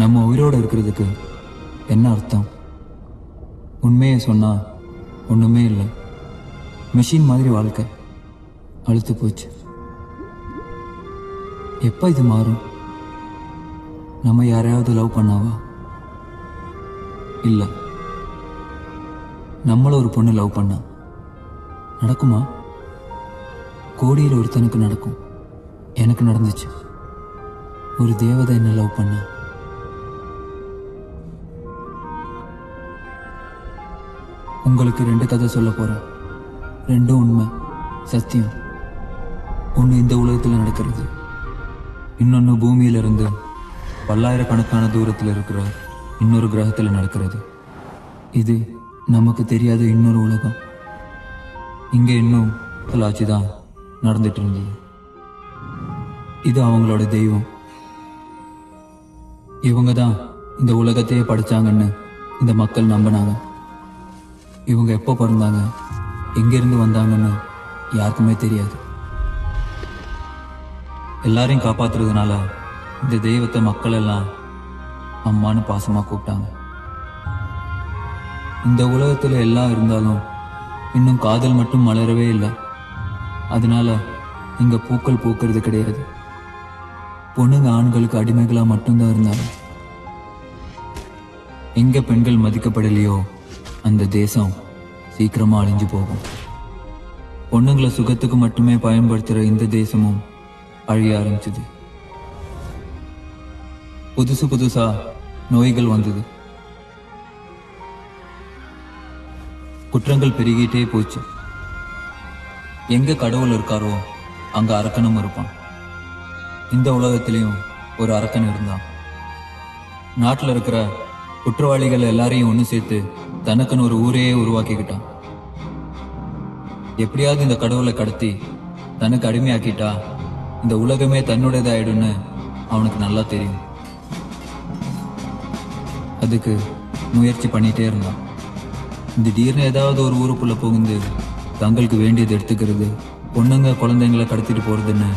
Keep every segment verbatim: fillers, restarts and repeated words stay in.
நம்ம உயிரோடு இருக்கிறதுக்கு என்ன அர்த்தம்? உண்மையை சொன்னால் ஒன்றுமே இல்லை, மிஷின் மாதிரி வாழ்க்கை அழுத்து போச்சு. எப்போ இது மாறும்? நம்ம யாரையாவது லவ் பண்ணாவா? இல்லை, நம்மள ஒரு பொண்ணு லவ் பண்ணா நடக்குமா? கோடியில் ஒருத்தனுக்கு நடக்கும், எனக்கு நடந்துச்சு. ஒரு தேவதை என்ன லவ் பண்ணா. உங்களுக்கு ரெண்டு கதை சொல்ல போறேன், ரெண்டும் உண்மை சத்தியம். ஒன்று இந்த உலகத்தில் நடக்கிறது, இன்னொன்று பூமியிலிருந்து பல்லாயிரக்கணக்கான தூரத்தில் இருக்கிற இன்னொரு கிரகத்தில் நடக்கிறது. இது நமக்கு தெரியாத இன்னொரு உலகம். இங்கே இன்னும் கலாச்சி தான் நடந்துட்டு இருந்தது. இது அவங்களோட தெய்வம், இவங்க தான் இந்த உலகத்தையே படித்தாங்கன்னு இந்த மக்கள் நம்பினாங்க. இவங்க எப்போ பிறந்தாங்க, எங்கேருந்து வந்தாங்கன்னு யாருக்குமே தெரியாது. எல்லாரையும் காப்பாற்றுறதுனால இந்த தெய்வத்தை மக்கள் எல்லாம் அம்மானு பாசமாக கூப்பிட்டாங்க. இந்த உலகத்தில் எல்லாம் இருந்தாலும் இன்னும் காதல் மட்டும் மலரவே இல்லை. அதனால இங்கே பூக்கள் பூக்கிறது கிடையாது. பொண்ணுங்க ஆண்களுக்கு அடிமைகளாக மட்டும்தான் இருந்தாங்க. எங்கே பெண்கள் மதிக்கப்படலையோ அந்த தேசம் சீக்கிரமாக அழிஞ்சு போகும். பொண்ணுங்களை சுகத்துக்கு மட்டுமே பயன்படுத்துகிற இந்த தேசமும் அழிய ஆரம்பிச்சது. புதுசு புதுசா நோய்கள் வந்தது, குற்றங்கள் பெருகிட்டே போச்சு. எங்க கடவுள் இருக்காரோ அங்க அரக்கனும் இருப்பான். இந்த உலகத்திலையும் ஒரு அரக்கன் இருந்தான். நாட்டில் இருக்கிற குற்றவாளிகள் எல்லாரையும் ஒன்று சேர்த்து தனக்குன்னு ஒரு ஊரையே உருவாக்கிக்கிட்டான். எப்படியாவது இந்த கடவுளை கடத்தி தனக்கு அடிமையாக்கிட்டா இந்த உலகமே தன்னுடையதாயிடும்னு அவனுக்கு நல்லா தெரியும். அதுக்கு முயற்சி பண்ணிகிட்டே இருந்தான். திடீர்னு ஏதாவது ஒரு ஊருக்குள்ளே புகுந்து தங்களுக்கு வேண்டியது எடுத்துக்கிறது, பொண்ணுங்க குழந்தைங்களை கடத்திட்டு போகிறதுன்னு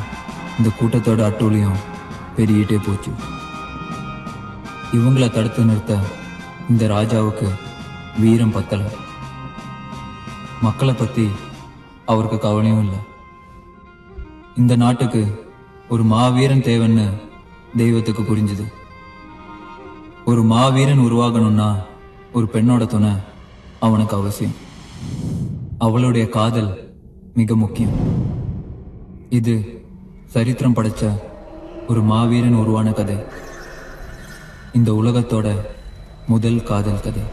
இந்த கூட்டத்தோட அட்டூழியம் பெருகிட்டே போச்சு. இவங்களை தடுத்து நிறுத்த இந்த ராஜாவுக்கு வீரம் பத்தலை. மக்களை பற்றி அவருக்கு கவலையும் இல்லை. இந்த நாட்டுக்கு ஒரு மாவீரன் தேவைன்னு தெய்வத்துக்கு புரிஞ்சுது. ஒரு மாவீரன் உருவாகணும்னா ஒரு பெண்ணோட துணை அவனுக்கு அவசியம். அவளுடைய காதல் மிக முக்கியம். இது சரித்திரம் படைச்ச ஒரு மாவீரன் உருவான கதை, இந்த உலகத்தோட முதல் காதல் கதை.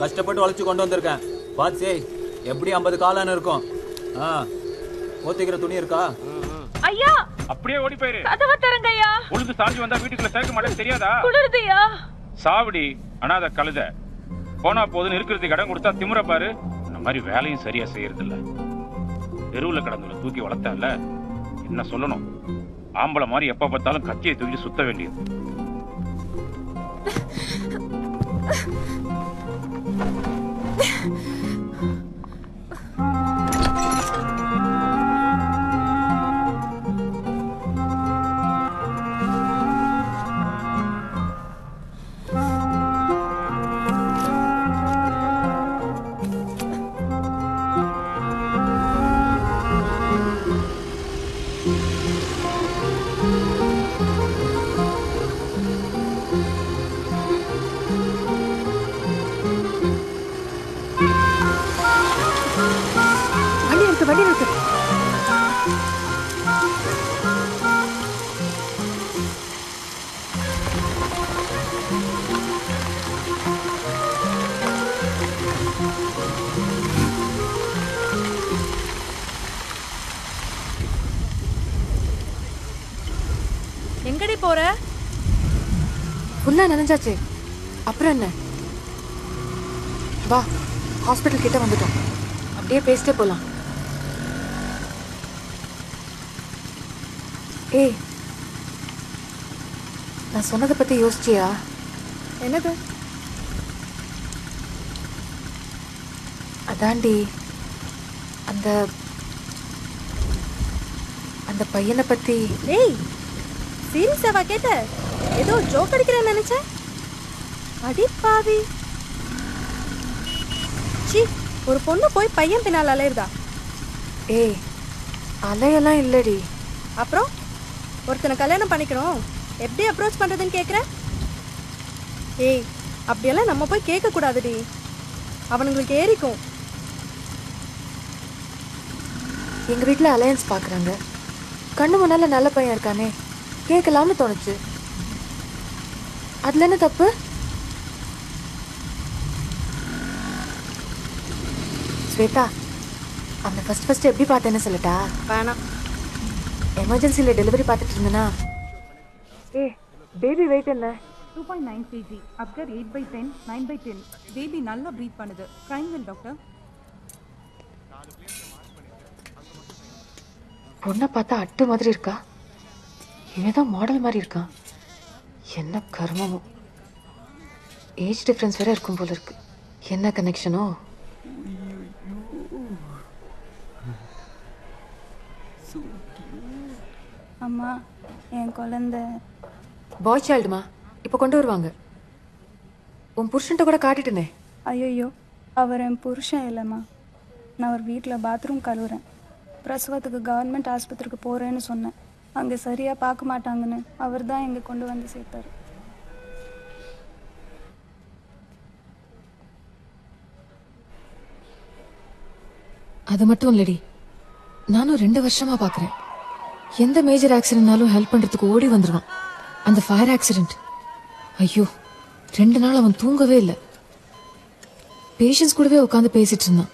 கஷ்டப்பட்டு வளைச்சு கொண்டு வந்திருக்கேன், பாத்து எப்படி ஐம்பது காலான்னு இருக்கும். ஓதிக்கிற துணி இருக்கா? ஐயா அப்படியே ஓடி போயிரு. கதவ தரங்க ஐயா. உழுது சாஞ்சி வந்தா வீட்டுக்குள்ள சேர்க்க மாட்டேன்னு தெரியாதா? குளிருதுயா. சாவடி அனாத கழுதை. போனா போதுன்னு இருக்கிறதுக்கு இடம் கொடுத்தா திமுற பாரு. இந்த மாதிரி வேலையும் சரியா செய்யறது இல்ல. தெருவுல கடந்து தூக்கி வளர்த்தால என்ன சொல்லணும்? ஆம்பளை மாதிரி எப்ப பார்த்தாலும் கத்தியை தூக்கி சுத்த வேண்டியது. எங்கடி போற? புண்ணா நனைஞ்சாச்சு, அப்புறம் என்ன? வா, ஹாஸ்பிட்டல் கிட்ட வந்துட்டோம், அப்படியே பேசிட்டே போலாம். ஏய், நான் சொன்னதை பற்றி யோசிச்சியா? என்னது? அதாண்டி, அந்த அந்த பையனை பற்றி. ஏய், சீரியஸாவா கேட்ட? ஏதோ ஜோக் அடிக்கிறேன்னு நினைச்சேன். அடி பாவி, சி, ஒரு பொண்ணு போய் பையன் பின்னால் அலையுறதா? ஏய், அலையெல்லாம் இல்லடி. அப்புறம் ஒருத்தனை கல்யாணம் பண்ணிக்கணும், எப்படி அப்ரோச் பண்ணுறதுன்னு கேட்குற? ஏய், அப்படியெல்லாம் நம்ம போய் கேட்கக்கூடாதுடி, அவனுங்களுக்கு ஏறிக்கும். எங்கள் வீட்டில் அலையன்ஸ் பார்க்குறாங்க, கண்ணு முன்னால் நல்ல பையன் இருக்கானே கேட்கலாம்னு தோணுச்சு, அதில் என்ன தப்பு? ஸ்வேதா, அவனை ஃபஸ்ட் ஃபஸ்ட்டு எப்படி பார்த்தேன்னு சொல்லட்டா? வேணாம், எமர்ஜென்சியில் டெலிவரி பார்த்துட்டு இருந்தேன்னா. ஏ, பேபி வெயிட் என்ன? Two point nine kg after eight by ten nine by ten baby நல்லா ப்ரீத் பண்ணுது. ட்ரைங்கல் டாக்டர். பொண்ணை பார்த்தா அட்டு மாதிரி இருக்கா, இவன்தான் மாடல் மாதிரி இருக்கான். என்ன கர்மமோ, ஏஜ் டிஃப்ரென்ஸ் வேற இருக்கும் போல இருக்கு. என்ன கனெக்ஷனோ? அம்மா, என் குழந்தை பாய் சைல்டுமா? இப்போ கொண்டு வருவாங்க. உன் புருஷன்ட்ட கூட காட்டிட்டேனே. ஐயோ, அவர் என் புருஷன் இல்லைம்மா. நான் அவர் வீட்டில் பாத்ரூம் கழுவுறேன். பிரசவத்துக்கு கவர்மெண்ட் ஆஸ்பத்திரிக்கு போகிறேன்னு சொன்னேன். அங்கே சரியாக பார்க்க மாட்டாங்கன்னு அவர் தான் எங்கே கொண்டு வந்து சேர்த்தார். அது மட்டும் இல்லடி, நானும் ரெண்டு வருஷமாக பார்க்குறேன். எந்த மேஜர் ஆக்சிடென்ட்னாலும் ஹெல்ப் பண்ணுறதுக்கு ஓடி வந்துடுவான். அந்த ஃபயர் ஆக்சிடெண்ட், ஐயோ, ரெண்டு நாள் அவன் தூங்கவே இல்லை. பேஷண்ட்ஸ் கூடவே உட்காந்து பேசிட்டு இருந்தான்.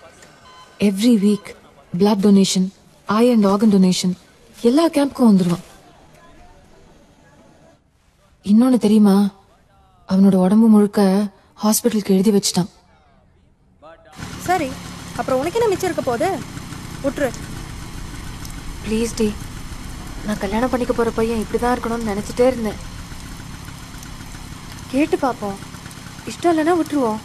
Every week blood donation, eye and organ donation எல்லா கேம்புக்கும் வந்துடுவான். இன்னொன்று தெரியுமா, அவனோட உடம்பு முழுக்க ஹாஸ்பிட்டலுக்கு எழுதி வச்சுட்டான். சரி, அப்புறம் உனக்கு என்ன மிச்சம் இருக்க போது? விட்டுரு ப்ளீஸ் டி. நான் கல்யாணம் பண்ணிக்க போகிற பையன் இப்படி தான் இருக்கணும்னு நினச்சிட்டே இருந்தேன். கேட்டு பார்ப்போம், இஷ்டம் இல்லைன்னா விட்டுருவோம்.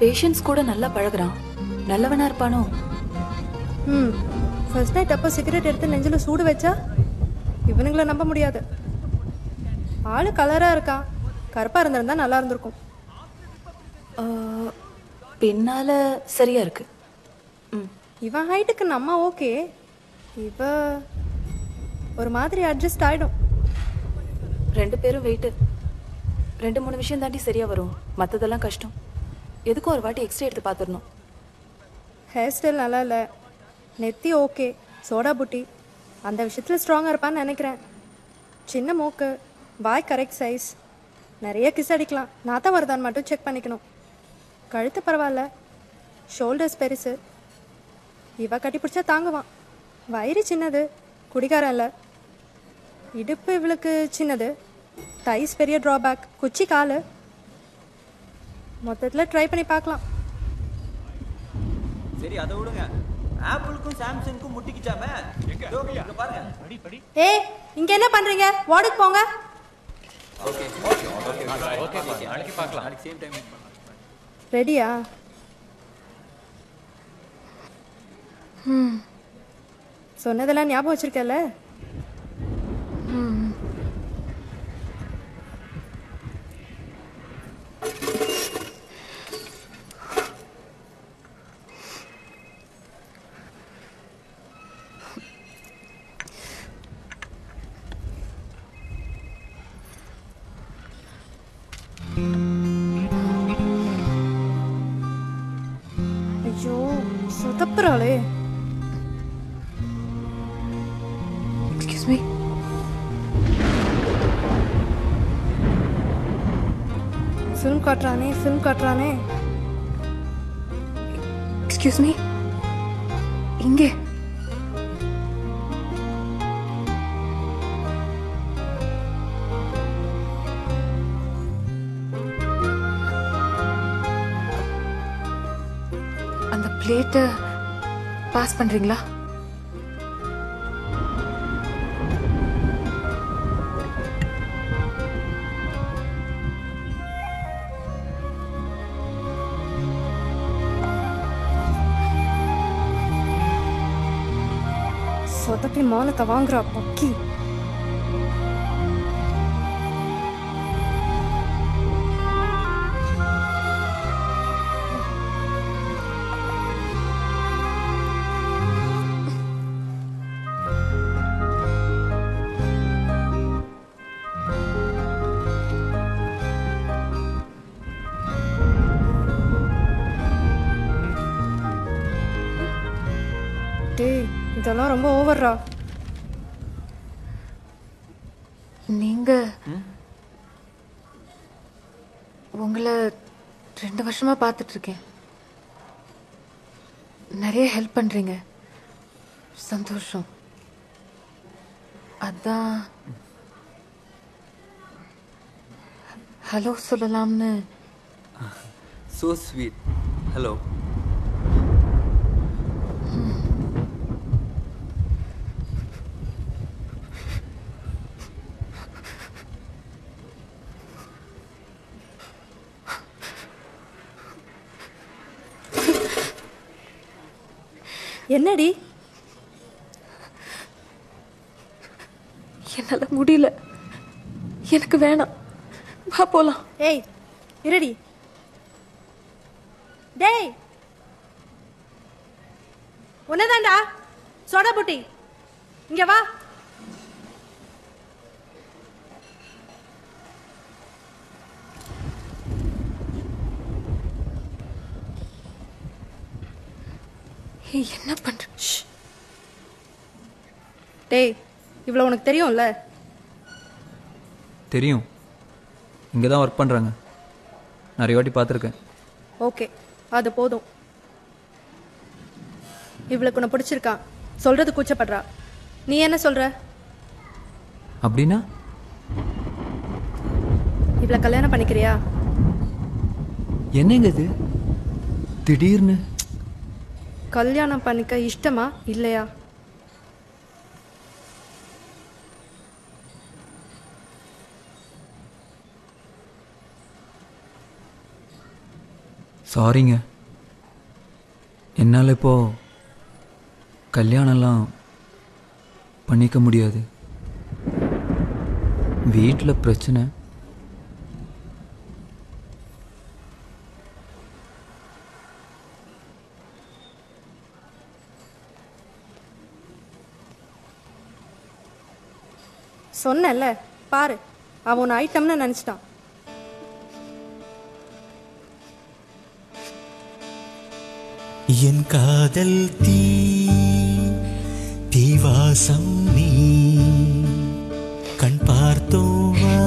Patients கூட நல்லா பழகுறான். நல்லவனா இருப்பானோ? ம். First night அப்ப சிகரெட் எடுத்து நெஞ்சில சூடு வெச்சா இவனுங்கள நம்ப முடியாது. ஆளு கலரா இருக்கா. கருப்பா இருந்தா நல்லா இருந்திருக்கும். பின்னால சரியா இருக்கு. ம். இவன் ஹைட்டுக்கு நம்ம ஓகே. இவ ஒரு மாதிரி அட்ஜஸ்ட் ஆயிடும். ரெண்டு பேரும் வெயிட். ரெண்டு மூணு விஷயம் தாண்டி சரியா வரும். மத்ததெல்லாம் கஷ்டம். எதுக்கு ஒரு வாட்டி எக்ஸ்ரே எடுத்து பாத்துறணும். ஹேர் ஸ்டைல் நல்லா இல்ல. நெத்தி ஓகே. சோடா புட்டி அந்த விஷயத்துல ஸ்ட்ராங்கா இருப்பான்னு நினைக்கிறேன். சின்ன மூக்கு, வாய் கரெக்ட் சைஸ். நிறைய கிஸ் அடிக்கலாம். நாத்தா வருதான்னு மட்டும் செக் பண்ணிக்கணும். கழுத்து பரவாயில்ல. ஷோல்டர்ஸ் பெருசு. இவ கட்டி பிடிச்சா தாங்குவான். வயிறு சின்னது, குடிகாரம் இல்லை. இடுப்பு இவளுக்கு சின்னது. தைஸ் பெரிய ட்ராபேக். குச்சி காலு. மொத்தத்தில் ட்ரை பண்ணி பார்க்கலாம். சரி அதை விடுங்க. ஆப்பிளுக்கும் சாம்சங்க்கும் முட்டிக்கிச்சாமே. எங்க பாருங்க. படி படி. ஏய் இங்க என்ன பண்றீங்க? வார்டுக்கு போங்க. Okay okay okay okay. நாளைக்கு பார்க்கலாம். நாளைக்கு சேம் டைம் மீட் பண்ணலாம். ரெடியா? ம். சொன்னதெல்லாம் ஞாபகம் வச்சிருக்கல. ம். ஐயோ சொதப்புறாளே. Me. Film katrane, film katrane. Excuse me. Inge. And the plate pass pandringla. சொதப்பி மானத்தை வாங்குறா பக்கி. இதெல்லாம் ரொம்ப ஓவரா. நீங்க உங்களை ரெண்டு வருஷமா பார்த்துட்டு இருக்கேன். நிறைய ஹெல்ப் பண்றீங்க. சந்தோஷம். அதான் ஹலோ சொல்லலாம்னு. So sweet. Hello. என்னடி என்னால முடியல. எனக்கு வேணாம். வா போலாம். ஏய் இரடி. டேய் உன்னதாண்டா சோடா புட்டி இங்க வா. என்ன பண்ற? டேய் இவ்வளவு உனக்கு தெரியும்ல. தெரியும். இங்க தான் வர்க் பண்றாங்க. நிறைய வாட்டி பார்த்திருக்கேன். ஓகே அது போதும். இவளுக்கு உன பிடிச்சிருக்கா சொல்றது கூச்சப்படுறா. நீ என்ன சொல்ற அப்படின்னா இவளை கல்யாணம் பண்ணிக்கிறியா? என்னங்க இது திடீர்னு கல்யாணம் பண்ணிக்க இஷ்டமா இல்லையா? சாரிங்க, என்னால் இப்போது கல்யாணம்லாம் பண்ணிக்க முடியாது. வீட்டில் பிரச்சனை. சொன்னல்ல பாரு, அவன் ஐட்டம்னு நினச்சிட்டான். என் காதல் தீ தீவாசம் நீ கண் பார்த்தோவா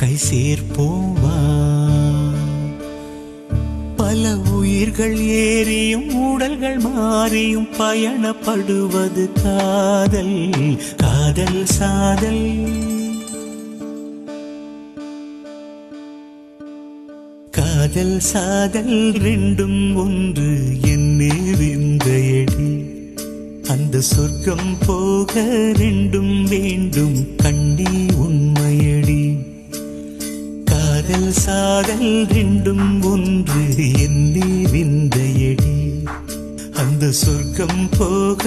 கை சேர்ப்போவா பல உயிர்கள் ஏறியும் உடல்கள் மாறியும் பயணப்படுவது காதல். காதல் சாதல் காதல் சாதல் ரெண்டும் ஒன்று என்னே விந்தையடி. அந்த சொர்க்கம் போக ரெண்டும் வேண்டும் கண்ணி உண்மையடி. காதல் சாதல் ரெண்டும் ஒன்று என்னே விந்தையடி. அந்த சொர்க்கம் போக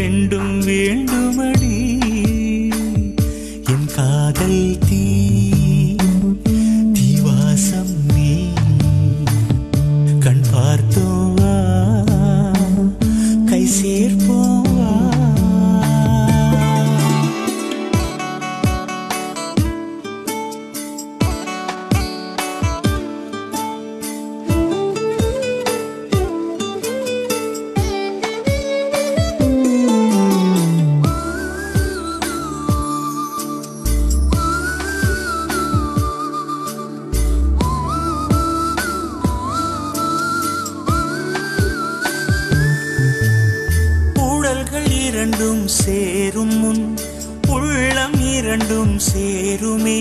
ரெண்டும் வேண்டுமடி. என் காதல் தீ தீவாசம் நீ கண் பார்த்தோவா கை சேர்ப்போம். சேரும் முன் உள்ளம் இரண்டும் சேருமே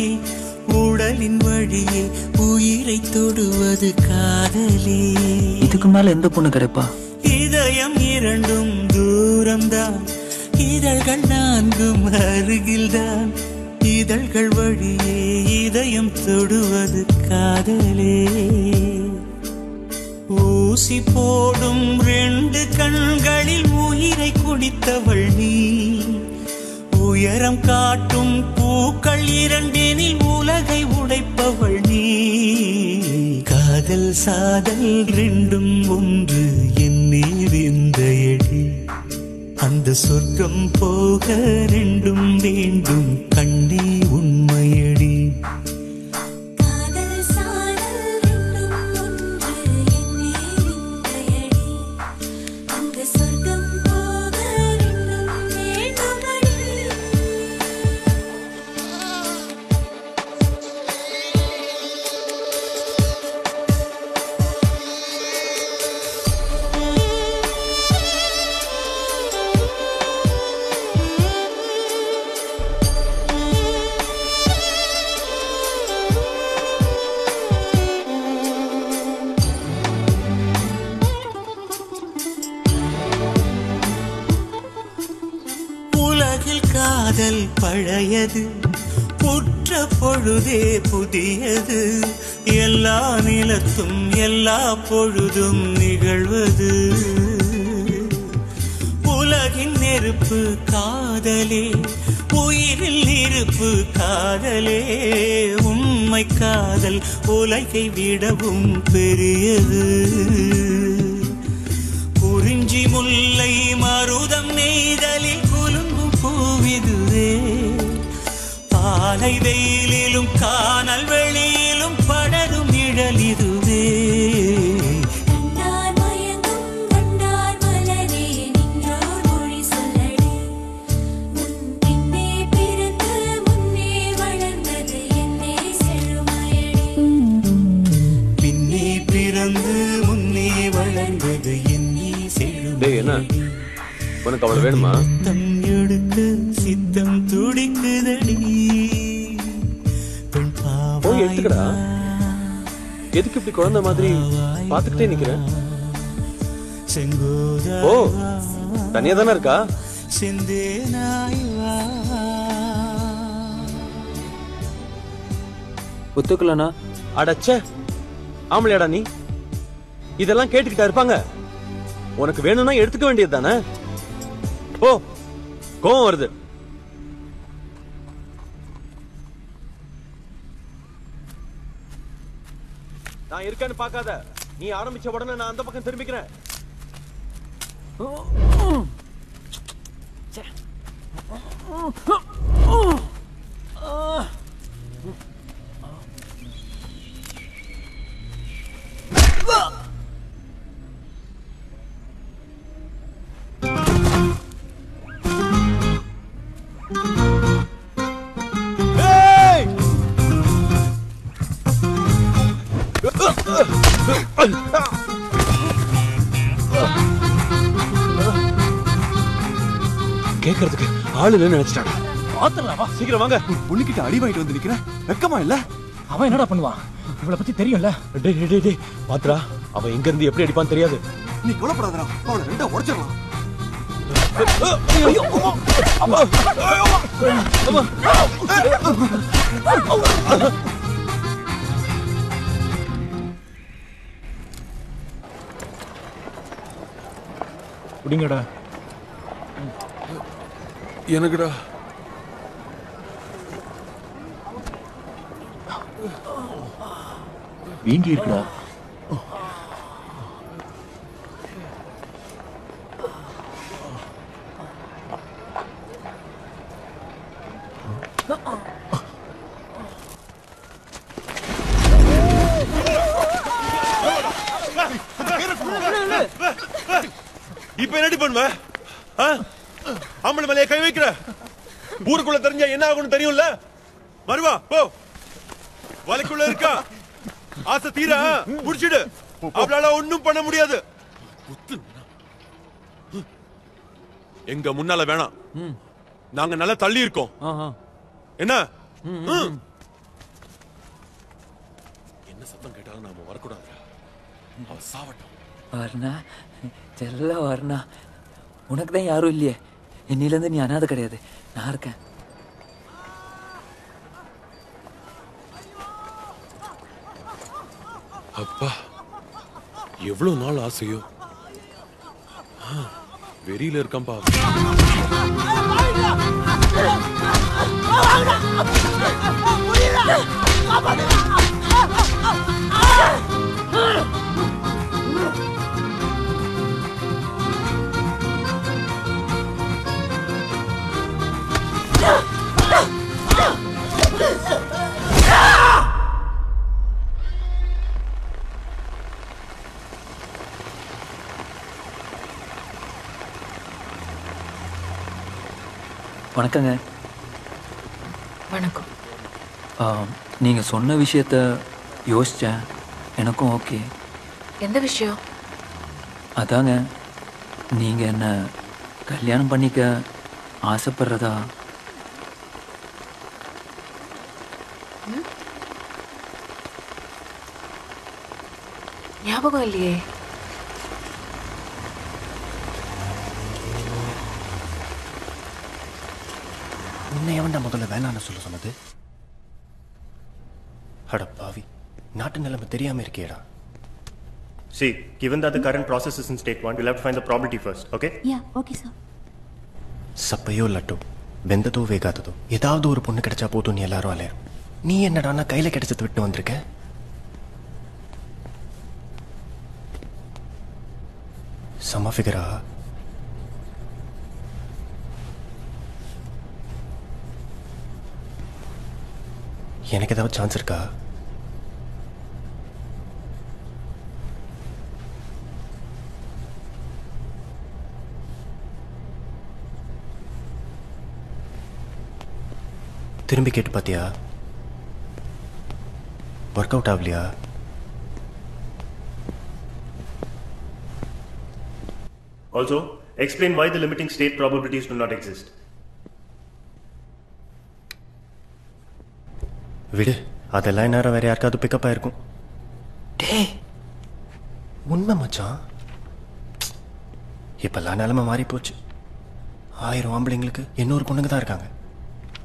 உடலின் வழியே உயிரை தொடுவது காதலே. இதுக்கு மேல எந்த பொண்ணு கிடைப்பா? இதயம் இரண்டும் தூரம்தான், இதழ்கள் நான்கும் அருகில்தான். இதழ்கள் வழியே இதயம் தொடுவது காதலே. ஊசி போடும் ரெண்டு கண்களில் உயிரை குடித்தவள் நீ. உயரம் காட்டும் பூக்கள் இரண்டினில் உலகை உடைப்பவள் நீ. காதல் சாதல் ரெண்டும் ஒன்று என்னே விந்தையடி. அந்த சொர்க்கம் போக ரெண்டும் வேண்டும் கண்ணே உண்மையடி. காதல் பழையது புற்ற பொழுதே புதியது. எல்லா நிலத்தும் எல்லா பொழுதும் நிகழ்வது. உலகின் நெருப்பு காதலே, உயிரில் நெருப்பு காதலே. உண்மை காதல் உலகை விடவும் பெரியது. குறிஞ்சி முல்லை மருதம் நெய்தலில் இதுவே பாலை வெயிலிலும் காணல் வெளியிலும் படரும் நிழல் இதுவே. கண்டார் மயங்கும் கண்டார் மலரே நின்றோர் மொழி சொல்லடி. முன்னே பிறந்து முன்னே வளர்ந்தது என்னே செழுமையடி. பின்னே பிறந்து முன்னே வளர்ந்தது என்னே செழுமையடி. உனக்கு அவள் வேணுமா? எடுக்க சித்தம் துடிக்குதடி. எடுத்துக்கடா, எதுக்கு இப்படி குழந்தை மாதிரி பாத்துக்கிட்டே நிக்கிறேன்? ஓ, தனியா தானே இருக்கா? சிந்தே நாய்வா ஒத்துக்கலண்ணா. அடச்சே, ஆமலையாடா நீ? இதெல்லாம் கேட்டுக்கிட்டா இருப்பாங்க. உனக்கு வேணும்னா எடுத்துக்க வேண்டியது தானே. ஓ கோவம் வருது. நான் இருக்கேன்னு பார்க்காத. நீ ஆரம்பிச்ச உடனே நான் அந்த பக்கம் திரும்பிக்கிறேன். கேட்கறதுக்கு ஆளு இல்லைன்னு நினைச்சிட்டாங்க. பாத்துடலாமா? சீக்கிரம் வாங்க. பொண்ணுகிட்ட அடி வாங்கிட்டு வந்து நிக்கிறேன். வெக்கமா இல்ல? அவன் என்னடா பண்ணுவான்? இவளை பத்தி தெரியும்ல. டேய் டேய் டேய் பாத்துடா, அவன் எங்க இருந்து எப்படி அடிப்பான்னு தெரியாது. நீ கொலைப்படாதடா, அவளை ரெண்டா உடைச்சிடலாம். குடிங்கடா. எனக்குடா வீங்கி இருக்குடா. இப்ப என்னடி பண்ணுவ? ஆம்பளை மேலே கை வைக்கிற. ஊருக்குள்ள தெரிஞ்சா என்ன ஆகும்னு தெரியும்ல. மறுவா போ. வலைக்குள்ள இருக்கா ஆசை தீரா புடிச்சிடு. அவளால ஒண்ணும் பண்ண முடியாது. எங்க முன்னால வேணாம். நாங்க நல்லா தள்ளி இருக்கோம். என்ன என்ன சத்தம் கேட்டாலும் நாம வரக்கூடாது. அவ சாவட்டும். வர்ணா தெரியல. வர்ணா உனக்கு தான் யாரும் இல்லையே. என்னிலேருந்து நீ அனாதை கிடையாது. நான் இருக்கேன். அப்பா எவ்வளவு நாள் ஆசையோ. வெறியில இருக்கம்பா. வணக்கங்க. வணக்கம். நீங்கள் சொன்ன விஷயத்த யோசித்தேன். எனக்கும் ஓகே. எந்த விஷயம்? அதாங்க, நீங்கள் என்னை கல்யாணம் பண்ணிக்க ஆசைப்படுறதா? ஞாபகம் இல்லையே. முதல்ல வேணான்னு சொல்ல சொன்னது. அடப்பாவி, நாட்டு நிலைமை தெரியாம இருக்கேடா. See, given that the current process is in state one, we'll have to find the probability first, okay? Yeah, okay sir. சப்பையோ லட்டோ வெந்ததோ வேகாததோ ஏதாவது ஒரு பொண்ணு கிடைச்சா போதும் நீ எல்லாரும் அலைய. நீ என்னடானா கையில கிடைச்சது விட்டு வந்திருக்க. சம ஃபிகரா. எனக்கு ஏதாவது சான்ஸ் இருக்கா? திரும்பி கேட்டு பார்த்தியா? ஒர்க் அவுட் ஆகலையா? Also, explain why the limiting state probabilities do not exist. விடு, அதெல்லாம் இந்நேரம் வேற யாருக்காவது பிக்கப் ஆயிருக்கும். டேய் உண்மை மச்சான், இப்பெல்லாம் நிலைமை மாறி போச்சு. ஆயிரம் ஆம்பளைங்களுக்கு எண்ணூறு பொண்ணுங்க தான் இருக்காங்க.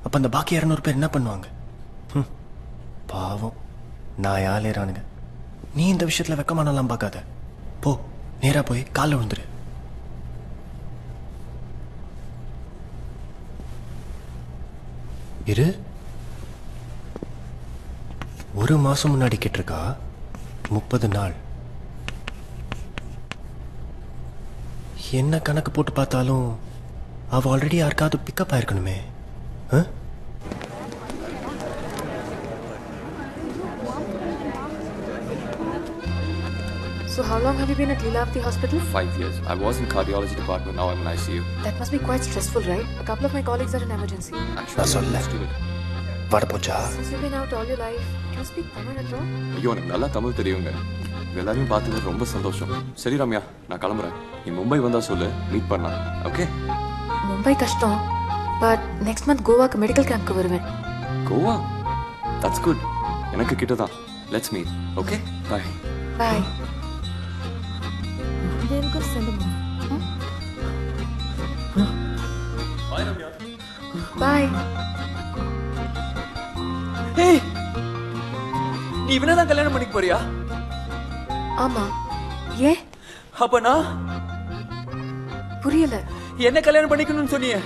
அப்போ அந்த பாக்கி இரநூறு பேர் என்ன பண்ணுவாங்க? பாவம் நான் யாழேறானுங்க. நீ இந்த விஷயத்துல வெக்கமானலாம் பார்க்காத. போ, நேரா போய் கால்ல விழுந்துரு. இரு, ஒரு மாசம் முன்னாடி கேட்டிருக்கா முப்பது நாள். என்ன கணக்கு போட்டு பார்த்தாலும் அவ ஆல்ரெடி யாருக்காவது பிக்கப் ஆயிருக்கணுமே. So how long have you been at Leelavati Hospital? Five years. I was in cardiology department. Now I'm in I C U. That must be quite stressful, right? A couple of my colleagues are in emergency. Actually, I'm not used to it. Since you've been out all your life, can you speak Tamil at all? You know, I know Tamil. எல்லாரும் பார்த்தது ரொம்ப சந்தோஷம். சரி ரம்யா, நான் கிளம்புறேன். நீ மும்பை வந்தா சொல்லு, மீட் பண்ணலாம். ஓகே? மும்பை கஷ்டம். But next month கோவாக்கு மெடிக்கல் கேம்ப்க்கு வருவேன். கோவா? That's good. எனக்கு கிட்டதான். Let's meet. Okay? Bye. Bye. Then go send them. Bye Ramya. Bye. Hey! நீ இவனை தான் கல்யாணம் பண்ணிக்க போறியா? ஆமா. ஏ? அப்பனா? புரியல. என்ன கல்யாணம் பண்ணிக்கணும்னு சொன்னியே?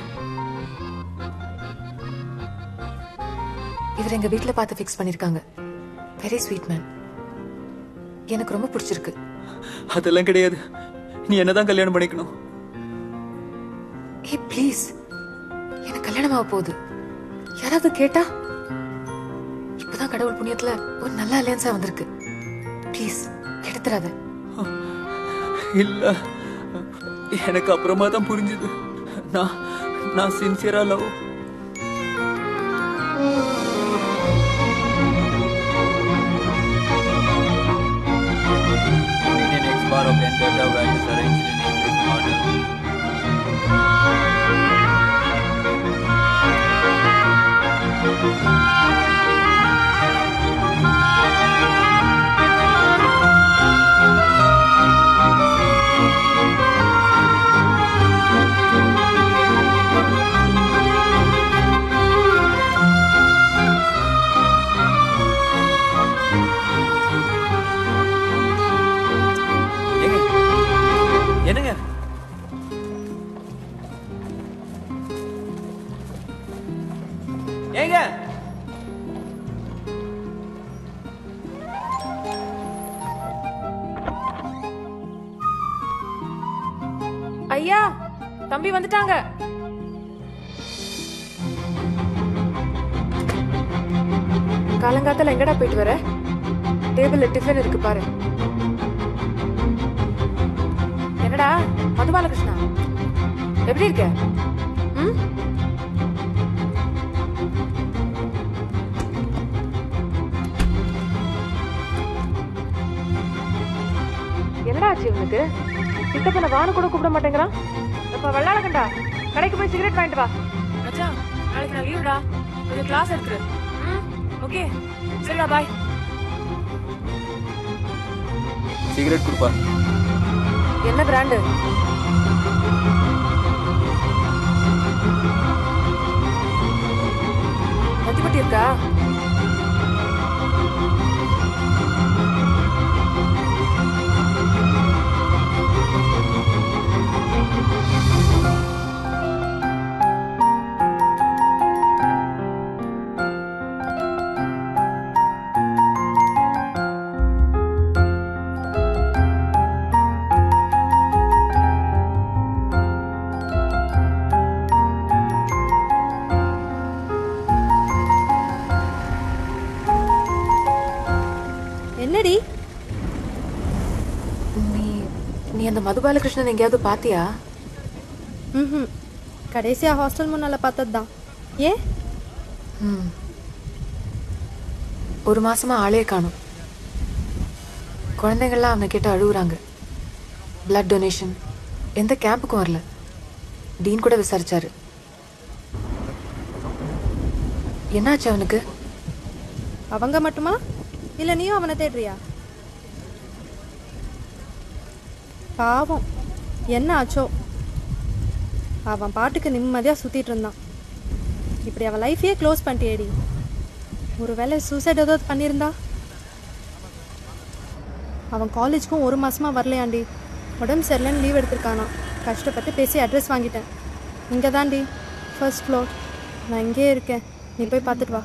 இவர எங்க வீட்ல பார்த்து ஃபிக்ஸ் பண்ணிருக்காங்க. Very sweet man. எனக்கு ரொம்ப பிடிச்சிருக்கு. அதெல்லாம் கிடையாது. நீ என்னதான் கல்யாணம் பண்ணிக்கணும்? ஏ ப்ளீஸ். என்ன கல்யாணம் ஆக போகுது. யாராவது கேட்டா? இப்பதான் கடவுள் புண்ணியத்துல ஒரு நல்ல அலையன்ஸா வந்திருக்கு. ப்ளீஸ். கெடுத்துறாத. இல்ல, எனக்கு அப்புறமா தான் புரிஞ்சது. நான் நான் சின்சியரா love. Part of Vendetta where is arranged in English model. என்னங்க ஏங்க ஐயா, தம்பி வந்துட்டாங்க. காலங்காத்தால எங்கடா போயிட்டு வர? டேபிள்ல டிஃபன் இருக்கு பாரு. என்னடா மது பாலகிருஷ்ணா, எப்படி இருக்க? என்னடா ஆச்சு இவனுக்கு? கிட்டத்தட்ட வானு கூட கூப்பிட மாட்டேங்கிறான். இப்ப வெள்ளால கண்டா கடைக்கு போய் சிகரெட் வாங்கிட்டு வா. அச்சா, நாளைக்கு நான் லீவுடா, கொஞ்சம் கிளாஸ் எடுத்துரு. ஓகே சரிடா, பாய். சிகரெட் குடுப்பா. என்ன பிராண்டு? பத்திப்பட்டி இருக்கா? மதுபாலகிருஷ்ணன் எங்கேயாவது பாத்தியா? ம், கடைசியா ஹாஸ்டல் முன்னால பார்த்ததுதான். ஏ ஒரு மாசமா ஆளே காணும். குழந்தைங்கள்லாம் அவனை கேட்டு அழுகுறாங்க. பிளட் டொனேஷன் எந்த கேம்புக்கும் வரல. டீன் கூட விசாரிச்சாரு. என்னாச்சு அவனுக்கு? அவங்க மட்டுமா இல்ல நீயும் அவனை தேடுறியா? பாவம், என்ன ஆச்சோ? அவன் பாட்டுக்கு நிம்மதியாக சுற்றிட்டு இருந்தான். இப்படி அவன் லைஃபையே க்ளோஸ் பண்ணிட்டேடி. ஒரு வேளை சூசைட் ஏதாவது பண்ணியிருந்தா? அவன் காலேஜுக்கும் ஒரு மாதமாக வரலையாண்டி. உடம்பு சரியில்லைன்னு லீவ் எடுத்துருக்கானா. கஷ்டப்பட்டு பேசி அட்ரஸ் வாங்கிட்டேன். இங்கே தாண்டி ஃபர்ஸ்ட் ஃப்ளோர். நான் இங்கேயே இருக்கேன், நீ போய் பார்த்துட்டு வா.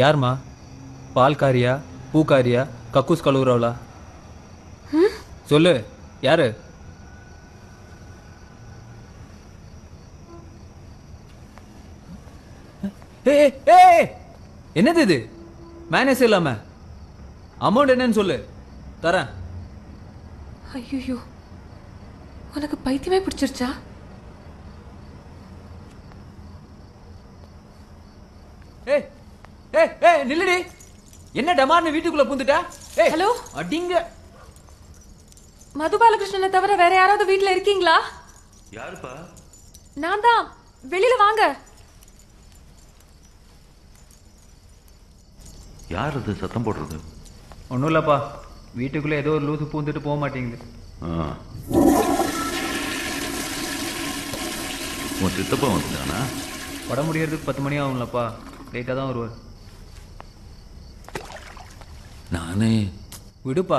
யார்மா? பால்காரியா, பூக்காரியா, கக்கூஸ் கழுவுறவளா? சொல்லு, யாரு? என்னது இது? மேனேஜ் இல்லாம அமௌண்ட் என்னன்னு சொல்லு, தரேன். ஐயோ, உனக்கு பைத்தியமே பிடிச்சிருச்சா? ஏய் ஏய் ஏய், நில்லுடி. என்ன டமார்னு வீட்டுக்குள்ள பூந்துட்டா? ஏய் ஹலோ அடிங்க. மது பாலகிருஷ்ணனை தவிர வேற யாராவது வீட்ல இருக்கீங்களா? யாருப்பா? நான் தான். வெளியில வாங்க. யார் அது சத்தம் போடுறது? ஒன்றும் இல்லப்பா, வீட்டுக்குள்ள ஏதோ ஒரு லூசு பூந்துட்டு போக மாட்டேங்குது. உன் சித்தப்பா வந்துட்டானா? பட முடியறதுக்கு பத்து மணி ஆகும்லப்பா, லேட்டாக தான் வருவார். நானே விடுப்பா.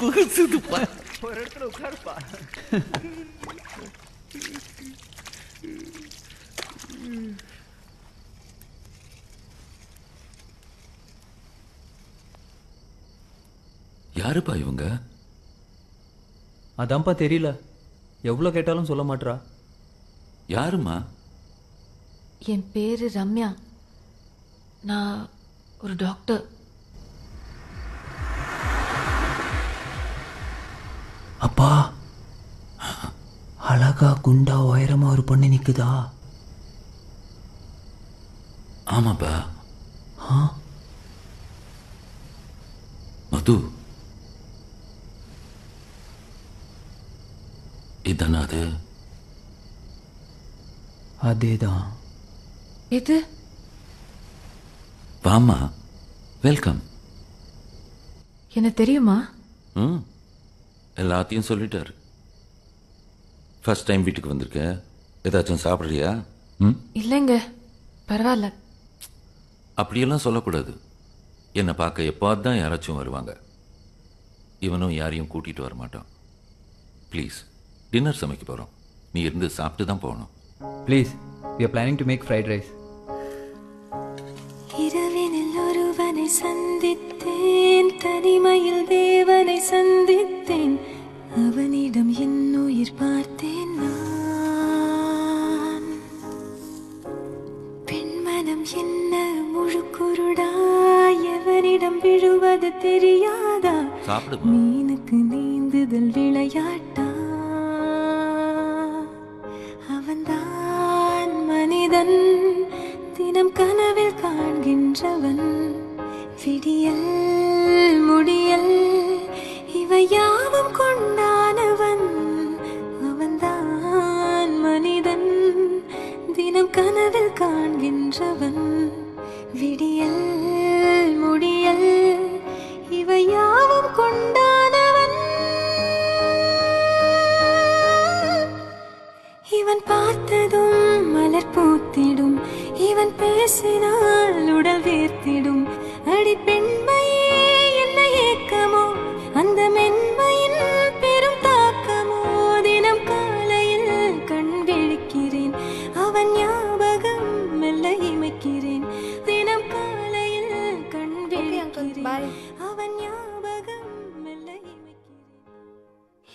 குசுதுப்பா, ஒரு இடத்துல உட்காருப்பா. யாருப்பா இவங்க? அதான்ப்பா தெரியல, எவ்வளோ கேட்டாலும் சொல்ல மாட்டா. யாருமா? என் பேரு ரம்யா, நான் ஒரு டாக்டர். அப்பா, அழகா குண்டா உயரமா ஒரு பொண்ணு நிக்குதா? ஆமாப்பா. மது, இதுதானா அது? அதேதான். இது வாமா, வெல்கம். என்ன தெரியுமா? ம், எல்லாத்தையும் சொல்லிட்டாரு. ஃபர்ஸ்ட் டைம் வீட்டுக்கு வந்திருக்க, ஏதாச்சும் சாப்பிட்றியா? ம், இல்லைங்க, பரவாயில்ல. அப்படியெல்லாம் சொல்லக்கூடாது. என்னை பார்க்க எப்பாவது தான் யாராச்சும் வருவாங்க. இவனும் யாரையும் கூட்டிகிட்டு வரமாட்டான். ப்ளீஸ், டின்னர் சமைக்க போகிறோம், நீ இருந்து சாப்பிட்டு தான் போகணும். Please, we are planning to make fried rice. இரவினில் ஒருவனை சந்தித்தேன், தனிமையில் தேவனை சந்தித்தேன், அவனிடம் என் உயிர் பார்த்தேன் நான். பெண்மனம் என்ன முழு குருடா, எவனிடம் விழுவது தெரியாதா, மீனுக்கு நீந்துதல் விளையாட்டா, அவன்தான் மனிதன், தினம் கனவில் காண்கின்றவன், விடியல் முடியல் இவை யாவும் கொண்டானவன், அவன்தான் மனிதன், தினம் கனவில் காண்கின்றவன், விடியல் முடியல் இவை யாவும் கொண்டானவன், இவன் பார்த்ததும் மலர் பூத்திடும், இவன் பேசினால் உடல் வீர்த்திடும், அடி பெண்மையே என்ன ஏக்கமோ, அந்த மென்மையின் பெரும் தாக்கமோ, தினம் காலையில் கண் விழிக்கிறேன் அவன் ஞாபகம் மெல்ல இமைக்கிறேன், தினம் காலையில் கண் விழிக்கிறேன் அவன் ஞாபகம் மெல்ல இமைக்கிறேன்.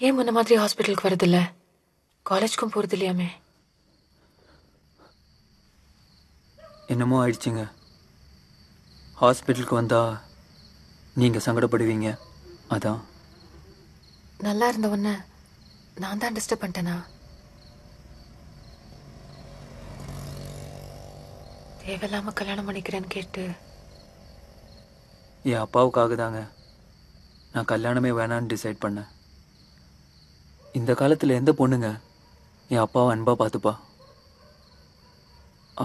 ஏன் முன்ன மாதிரி ஹாஸ்பிட்டலுக்கு வரதில்லை, காலேஜ்க்கும் போகிறது இல்லையாமே? என்னமோ ஆயிடுச்சுங்க. ஹாஸ்பிட்டலுக்கு வந்தால் நீங்கள் சங்கடப்படுவீங்க, அதான். நல்லா இருந்த உடனே நான் தான் டிஸ்டர்ப் பண்ணிட்டேனா? தேவையில்லாமல் கல்யாணம் பண்ணிக்கிறேன்னு கேட்டு என் அப்பாவுக்காக தாங்க நான் கல்யாணமே வேணான்னு டிசைட் பண்ணேன். இந்த காலத்தில் எந்த பொண்ணுங்க என் அப்பாவை அன்பா பார்த்துப்பா?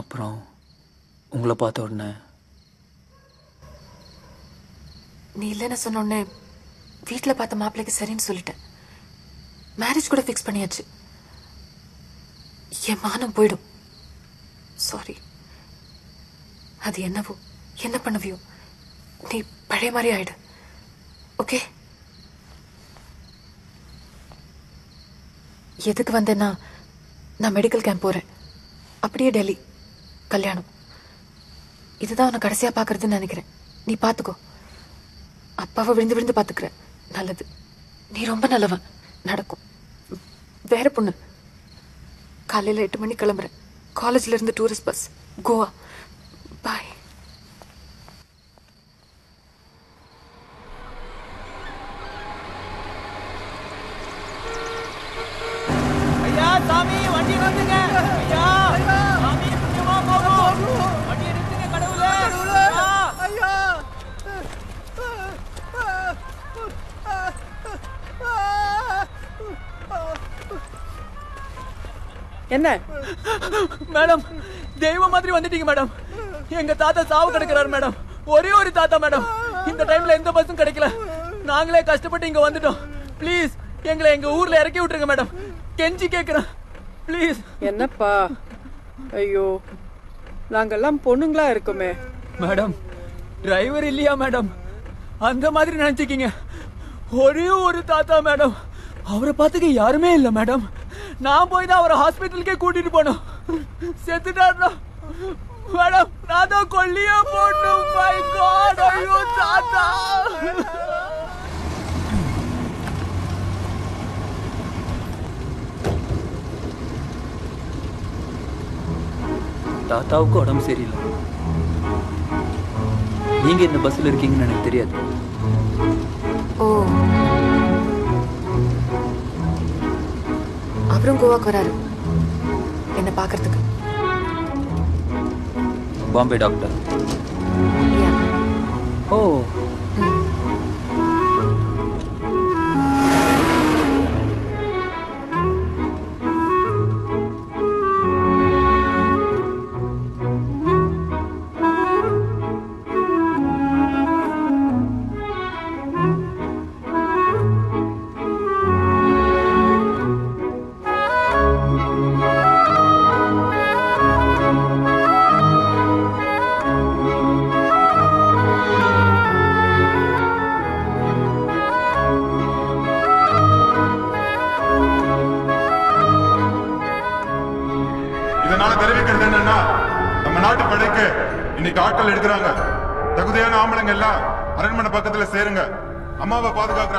அப்புறம் உங்களை பார்த்த உடனே நீ இல்லைன்னு சொன்னோடனே வீட்டில் பார்த்த மாப்பிள்ளைக்கு சரின்னு சொல்லிட்டேன். மேரேஜ் கூட ஃபிக்ஸ் பண்ணியாச்சு. என் மானம் போயிடும். சாரி, அது என்னவோ என்ன பண்ணவியோ நீ பழைய மாதிரி ஆயிடு. ஓகே, எதுக்கு வந்தேன்னா நான் மெடிக்கல் கேம்ப் போகிறேன், அப்படியே டெல்லி கல்யாணம். இதுதான் உன்னை கடைசியாக பார்க்குறதுன்னு நினைக்கிறேன். நீ பார்த்துக்கோ. அப்பாவை விழுந்து விழுந்து பார்த்துக்கிற. நல்லது, நீ ரொம்ப நல்லவன். நடக்கும். வேற பொண்ணு. காலையில் எட்டு மணி கிளம்புறேன். காலேஜில் இருந்து டூரிஸ்ட் பஸ் கோவா. பாய். சாமி வண்டி வந்துங்க. ஐயா சாமி முக்கியமா போகும். வண்டி எடுத்துங்க. கடவுளே ஐயா. என்ன மேடம், தெய்வம் மாதிரி வந்துட்டீங்க மேடம். எங்க தாத்தா சாவு கிடக்கிறாரு மேடம். ஒரே ஒரு தாத்தா மேடம். இந்த டைம்ல எந்த பஸ்ஸும் கிடைக்கல. நாங்களே கஷ்டப்பட்டு இங்க வந்துட்டோம். பிளீஸ் எங்களை எங்க ஊர்ல இறக்கி விட்டுருங்க மேடம். கெஞ்சி கேக்குறேன் பிளீஸ். என்னப்பா, ஐயோ நாங்கெல்லாம் பொண்ணுங்களா இருக்குமே மேடம். டிரைவர் இல்லையா மேடம்? அந்த மாதிரி நினைச்சுக்கீங்க. ஒரே ஒரு தாத்தா மேடம். அவரை பார்த்துக்க யாருமே இல்லை மேடம். நான் போய் தான் அவரை ஹாஸ்பிட்டலுக்கே கூட்டிட்டு போனோம். செத்துட்டாரா மேடம். நான் தான் கொல்லியா போட்டோம். மை காட், ஐயோ தாத்தா. தாத்தாவுக்கு உடம்பு சரியில்லை. நீங்க இந்த பஸ்ல இருக்கீங்கன்னு எனக்கு தெரியாது. ஓ, அப்புறம் கோவாக்கு வராரு என்ன பாக்குறதுக்கு? பாம்பே டாக்டர். ஓ,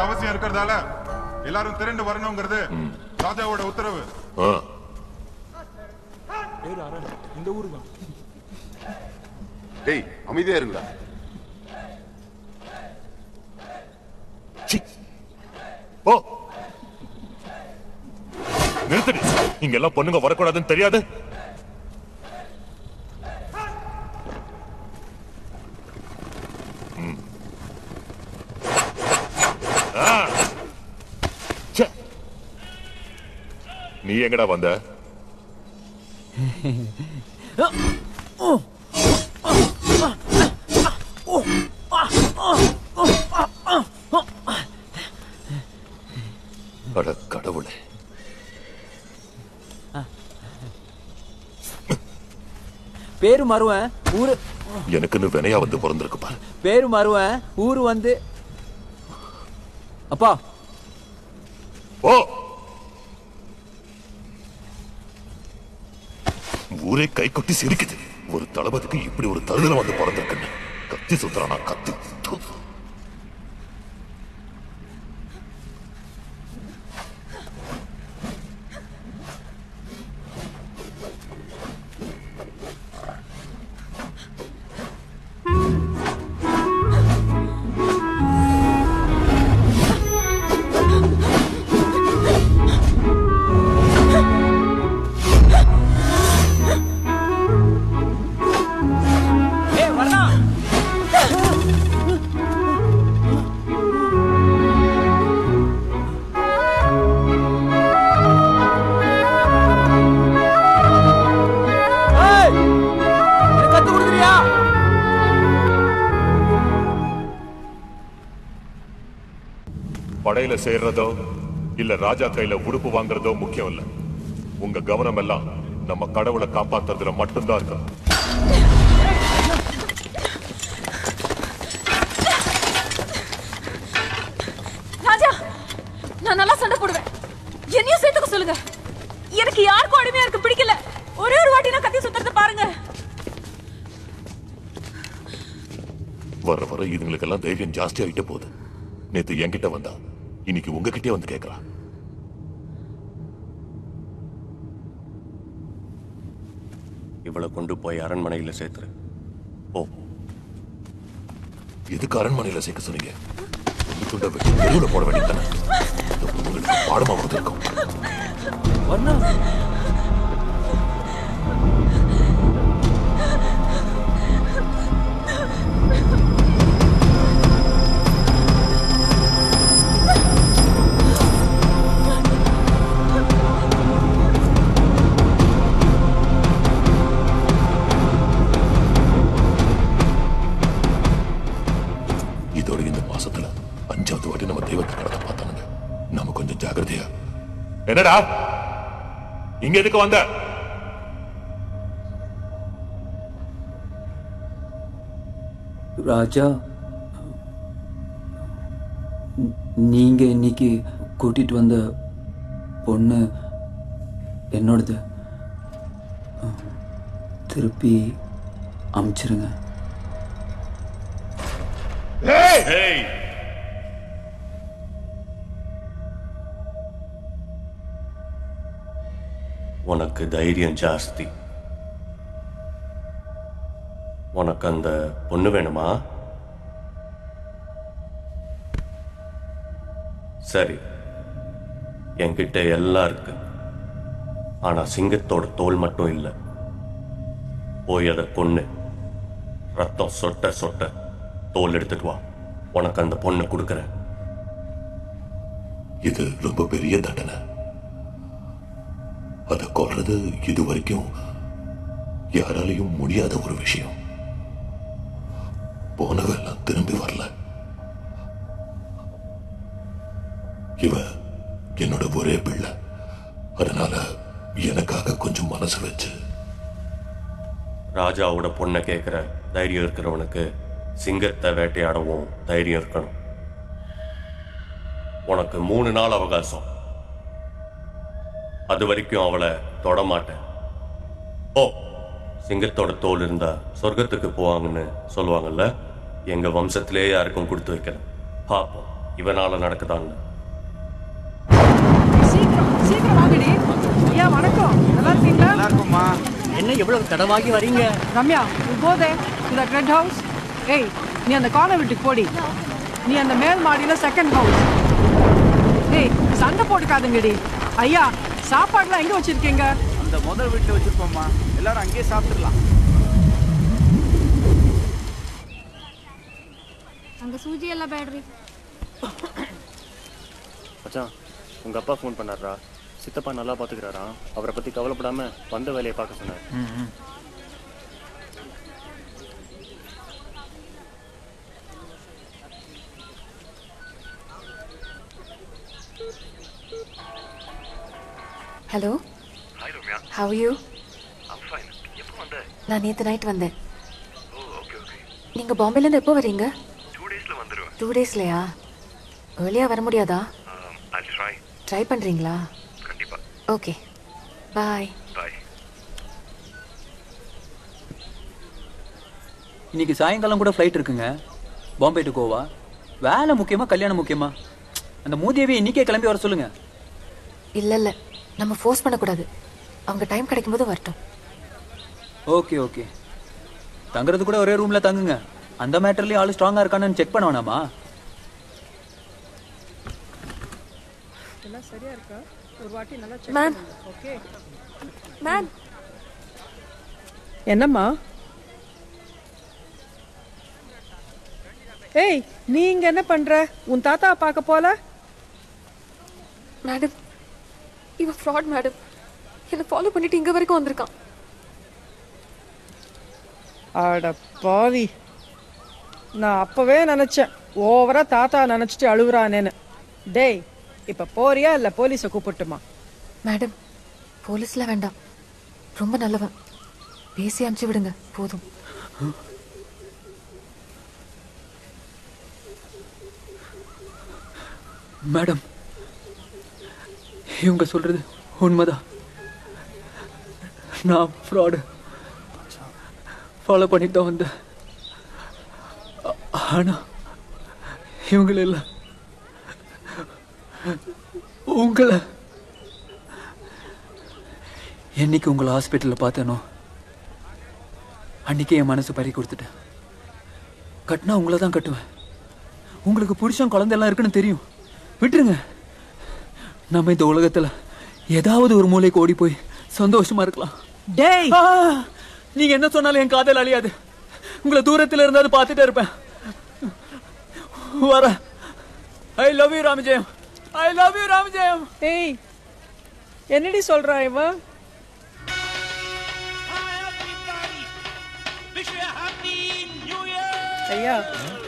அவசியம் இருக்கிறதால எல்லாரும் திரண்டு வரணும்ங்கிறது ராஜாவோட உத்தரவு. அமைதியா இருங்க. நிறுத்தடி. இங்க எல்லாம் பொண்ணுங்க வரக்கூடாதுன்னு தெரியாது. நீ எங்கடா வந்த? அட கடவுளே, பேரு மருவன் ஊரு எனக்குன்னு வினையா வந்து பிறந்திருக்கு பாரு. பேரு மருவன் ஊரு வந்து அப்பா. ஓ, ஊரே கை கொட்டி சிரிக்குது. ஒரு தளபதிக்கு இப்படி ஒரு தருதல வந்து பிறந்திருக்குன்னு. கத்தி சுத்துறானா கத்தி. படையில சேர்றதோ இல்ல ராஜா கையில உடுப்பு வாங்குறதோ முக்கியம் இல்ல. உங்க கவனம் எல்லாம் நம்ம கடவுளை காப்பாத்துறதுல மட்டும்தான் இருக்கா. ராஜா, நான் நல்லா சண்டை போடுவேன். என்னையும் சேர்த்துக்க சொல்லுங்க. எனக்கு யாருக்கும் அடிமையா இருக்கு பிடிக்கல. ஒரே ஒரு வாட்டி நான் கத்தி சுத்துறத பாருங்க. வர வர இதுங்களுக்கெல்லாம் தைரியம் ஜாஸ்தி ஆயிட்டு போகுது. நேத்து என்கிட்ட வந்தா இன்னைக்கு உங்ககிட்டே வந்து கேட்கறா. இவளை கொண்டு போய் அரண்மனையில சேர்த்துரு. ஓ, எதுக்கு அரண்மனையில சேர்க்க சொன்னீங்க? போட வேண்டியதானே. பாடமா வந்திருக்கோம். என்னடா இங்க எதுக்கு வந்த? ராஜா, நீங்க இன்னைக்கு கூட்டிட்டு வந்த பொண்ணு என்னோடது. திருப்பி அமிச்சிருங்க. உனக்கு தைரியம் ஜாஸ்தி. உனக்கு அந்த பொண்ணு வேணுமா? சரி, என்கிட்ட எல்லாம் இருக்கு. ஆனா சிங்கத்தோட தோல் மட்டும் இல்லை. போய் அதை கொன்னு ரத்தம் சொட்ட சொட்ட தோல் எடுத்துட்டு வா. உனக்கு அந்த பொண்ணு கொடுக்குறேன். இது ரொம்ப பெரிய தண்டனை. அதை கொள்றது இது வரைக்கும் யாராலையும் முடியாத ஒரு விஷயம். போனவெல்லாம் திரும்பி வரல. இவ என்னோட ஒரே பிள்ளை. அதனால எனக்காக கொஞ்சம் மனசு வச்சு. ராஜாவோட பொண்ணை கேட்கிற தைரியம் இருக்கிறவனுக்கு சிங்கத்தை வேட்டையாடவும் தைரியம் இருக்கணும். உனக்கு மூணு நாள் அவகாசம். அது வரைக்கும் அவளை தொடமாட்டேன். ஓ, சிங்கத்தோட தோல் இருந்தா சொர்க்கத்துக்கு போவாங்கன்னு சொல்லுவாங்கல்ல, எங்க வம்சத்திலே யாருக்கும் கொடுத்து வைக்கிறேன். பாப்போம் இவனால நடக்குதான்னு. வணக்கம், நல்லா இருக்கீங்களா? நல்லா இருக்குமா? என்ன எவ்வளவு தடவாகி வரீங்க? ரம்யா, போதே இந்த ரெட் ஹவுஸ். ஏய், நீ அந்த காலை வீட்டுக்கு போடி. நீ அந்த மேல் மாடியில செகண்ட் ஹவுஸ். ஏய், சண்டை போட்டுக்காதுங்கடி. ஐயா, சாப்பாடுலாம் எங்க வச்சிருக்கீங்க? அந்த முதல் வீட்டுல வச்சிருப்போம்மா. எல்லாரும் அங்கேயே சாப்பிட்டுடலாம். அங்க சூஜி எல்லாம் பேடரி. மச்சான், உங்க அப்பா ஃபோன் பண்ணாரா? சித்தப்பா நல்லா பாத்துக்கிறாரா? அவரை பத்தி கவலைப்படாம வந்த வேலையை பார்க்க சொன்னார். Hello, hi Ramya. How are you? I am fine. எப்போ வந்த? நான் நேத்து நைட் வந்தேன். Oh, okay okay. நீங்க பாம்பேல இருந்து எப்போ வரீங்க? டூ டேஸ்ல வந்துருவேன். டூ டேஸ்லயா? ஏர்லியா வர முடியாதா? I will try. ட்ரை பண்றீங்களா? கண்டிப்பா. Okay, bye bye. இன்னைக்கு சாயங்காலம் கூட ஃளைட் இருக்குங்க, பாம்பே டு கோவா. வேலை முக்கியமா கல்யாணம் முக்கியமா? அந்த மூதேவி இன்னைக்கே கிளம்பி வர சொல்லுங்க. இல்ல இல்ல, நம்ம ஃபோர்ஸ் பண்ணக்கூடாது. அவங்க டைம் கிடைக்கும்போது வரட்டும். Okay okay. தங்குறது கூட ஒரே ரூமில் தங்குங்க. அந்த மேட்டர்லேயும் ஆள் ஸ்ட்ராங்காக இருக்கானு செக் பண்ண வேணாமா? என்னம்மா? ஏய், நீங்க என்ன பண்ற? உன் தாத்தாவை பார்க்க போல? மேடம், இவன் ஃப்ராட் மேடம். என்ன ஃபாலோ பண்ணிட்டு இங்க வரைக்கும் வந்திருக்கான். அட பாவி, நான் அப்பவே நினைச்சேன் ஓவரா தாத்தா நினைச்சிட்டு அழுகுறானேன்னு. டேய், இப்ப போறியா இல்ல போலீஸை கூப்பிட்டுமா? மேடம், போலீஸ்ல வேண்டாம். ரொம்ப நல்லவன். பேசி அனுப்பிச்சு விடுங்க போதும். மேடம், இவங்க சொல்றது உண்மைதான். நான் ஃப்ராடு ஃபாலோ பண்ணிட்டு தான் வந்தேன். ஆனால் இவங்களெல்லாம் உங்களை என்னைக்கு உங்களை ஹாஸ்பிட்டலில் பார்த்தேனோ அன்றைக்கே என் மனசு பறி கொடுத்துட்டேன். கட்டினா உங்களை தான் கட்டுவேன். உங்களுக்கு பிடிச்சவங்க குழந்தையெல்லாம் இருக்குன்னு தெரியும். விட்டுருங்க. நம்ம இந்த உலகத்தில் ஏதாவது ஒரு மூலைக்கு ஓடி போய் சந்தோஷமாக இருக்கலாம். டேய், நீங்கள் என்ன சொன்னாலும் என் காதல் அழியாது. உங்களை தூரத்தில் இருந்தாது பார்த்துட்டே இருப்பேன். வர. I love you Ramajayam. I love you Ramajayam. ஏய், என்னடி சொல்றான் இவன்? ஐயா,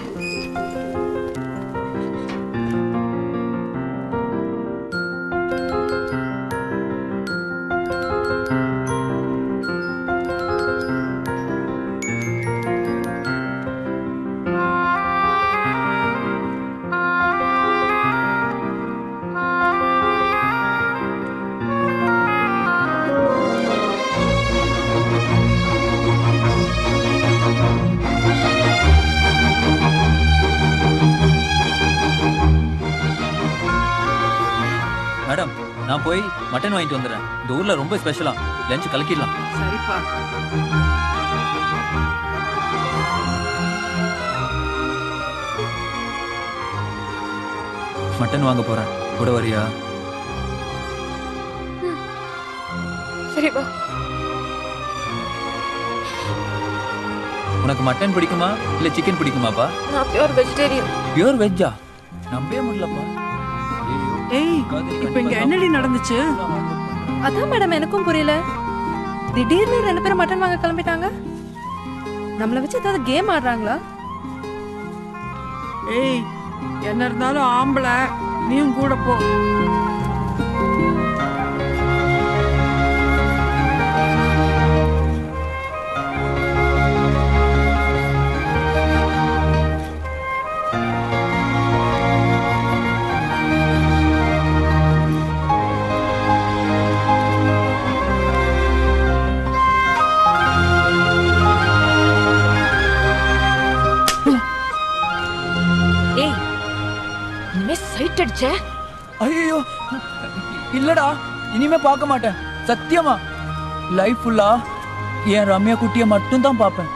போய் மட்டன் வாங்கிட்டு வந்துறேன். இந்த ஊர்ல ரொம்ப ஸ்பெஷலா லஞ்ச் கலக்கிடலாம். சரிப்பா. மட்டன் வாங்க போறேன். கூட வரியா? சரிப்பா. உனக்கு மட்டன் பிடிக்குமா இல்ல சிக்கன் பிடிக்குமாப்பா? நான் பியூர் வெஜிடேரியன். பியூர் வெஜ்ஜா? நம்பவே முடியலப்பா. ஏய் இப்போ இங்க என்னடி நடந்துச்சு? அதான் மேடம் எனக்கும் புரியல. திடீர்னு ரெண்டு பேரும் மட்டன் வாங்க கிளம்பிட்டாங்க. நம்மள வச்சு ஏதாவது கேம் ஆடுறாங்களா? ஏய் என்ன இருந்தாலும் ஆம்பளை நீயும் கூட போ. ஆச்சே? ஐயோ இல்லடா, இனிமே பார்க்க மாட்டேன் சத்தியமா. லைஃப் ஃபுல்லா என் ரம்யா குட்டியை மட்டும் தான் பார்ப்பேன்.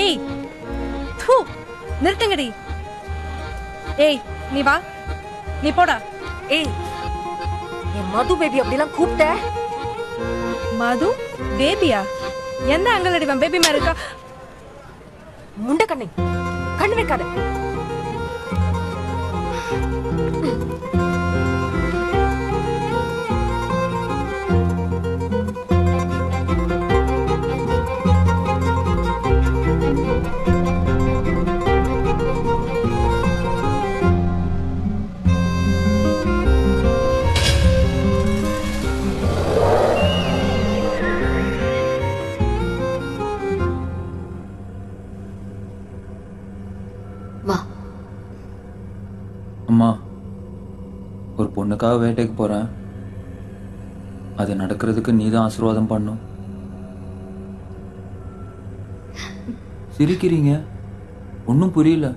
ஏய் தூ நிறுத்துங்கடி. ஏய் நீ வா, நீ போடா. ஏய் என் மது பேபி அப்படிலாம் கூப்பிட்ட? மது பேபியா? எந்த அங்கலடிவன் பேபி மாதிரி இருக்கா? முண்ட கண்ணை கண்ணு வைக்காத. உனக்காக வேட்டைக்கு போறேன், அது நடக்கிறதுக்கு நீதான் ஆசீர்வாதம் பண்ணும். சிரிக்கிறீங்க, ஒன்னும் புரியல.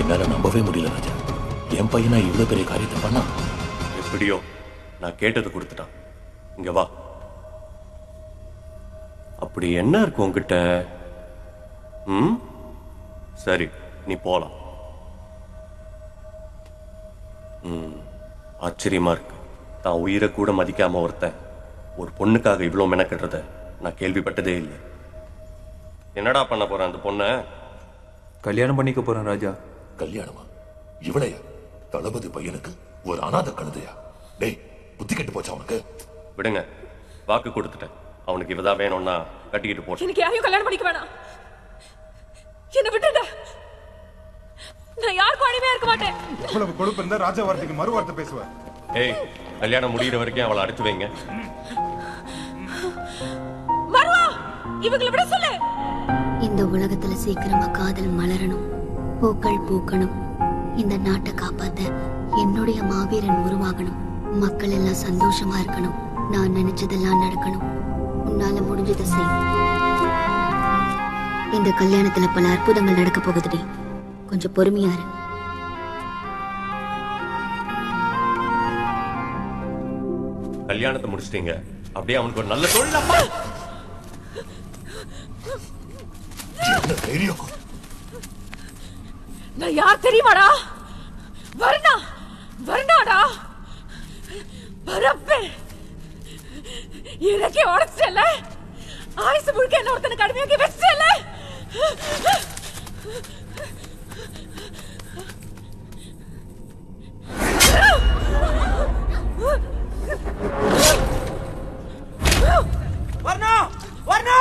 என்னால நம்பவே முடியல ராஜா. என் பையனா இவ்வளவு பெரிய காரியத்தை பண்ணா. எப்படியோ நான் கேட்டது கொடுத்துட்டான். இங்க வா. அப்படி என்ன இருக்கு உங்ககிட்ட? ம், சரி நீ போலாம். ம், ஆச்சரியமா இருக்கு. தான் உயிரை கூட மதிக்காம ஒருத்தன் ஒரு பொண்ணுக்காக இவ்வளவு மெனக்கட்டுறத நான் கேள்விப்பட்டதே இல்லை. என்னடா பண்ண போறேன் அந்த பொண்ணை? கல்யாணம் பண்ணிக்க போறேன் ராஜா. கல்யாணமா? இவளையா? தளபதி பையனுக்கு ஒரு அனாதை கழுதையா? டேய், புத்தி கெட்டு போச்சா அவனுக்கு? விடுங்க, வாக்கு கொடுத்துட்டேன். அவனுக்கு இவதான் வேணும்னா கட்டிக்கிட்டு போச்சு. எனக்கு யாரையும் கல்யாணம் பண்ணிக்க வேணாம். என்ன விட்டுடா. நான் யாருக்கும் அடிமையா இருக்க மாட்டேன். இவ்வளவு கொழுப்பு இருந்தா ராஜா வார்த்தைக்கு மறு வார்த்தை பேசுவேன். ஏய், கல்யாணம் முடியிற வரைக்கும் அவளை அடுத்து வைங்க. மறுவா, இவங்களை விட சொல்லு. இந்த உலகத்துல சீக்கிரமா காதல் மலரணும், பூக்கள் பூக்கணும். இந்த நாட்டை காப்பாத்த என்னுடைய மாவீரன் உருவாகணும். மக்கள் எல்லாம் சந்தோஷமா இருக்கணும். நான் நினைச்சதெல்லாம் நடக்கணும். உன்னால முடிஞ்சதை செய். இந்த கல்யாணத்துல பல அற்புதங்கள் நடக்க போகுதுடி. கொஞ்சம் பொறுமையா இரு. கல்யாணத்தை முடிச்சிட்டீங்க. அப்படியே அவனுக்கு ஒரு நல்ல தொழிலப்பா. நான் யார் தெரியுமாடா? வர்ணா, வர்ணாடா, வரப்பே. எனக்கே உடச்சல. ஆயுசு முழுக்க என்ன ஒருத்தனை கடுமையாக்கி வச்சல. வர்ணா, வர்ணா,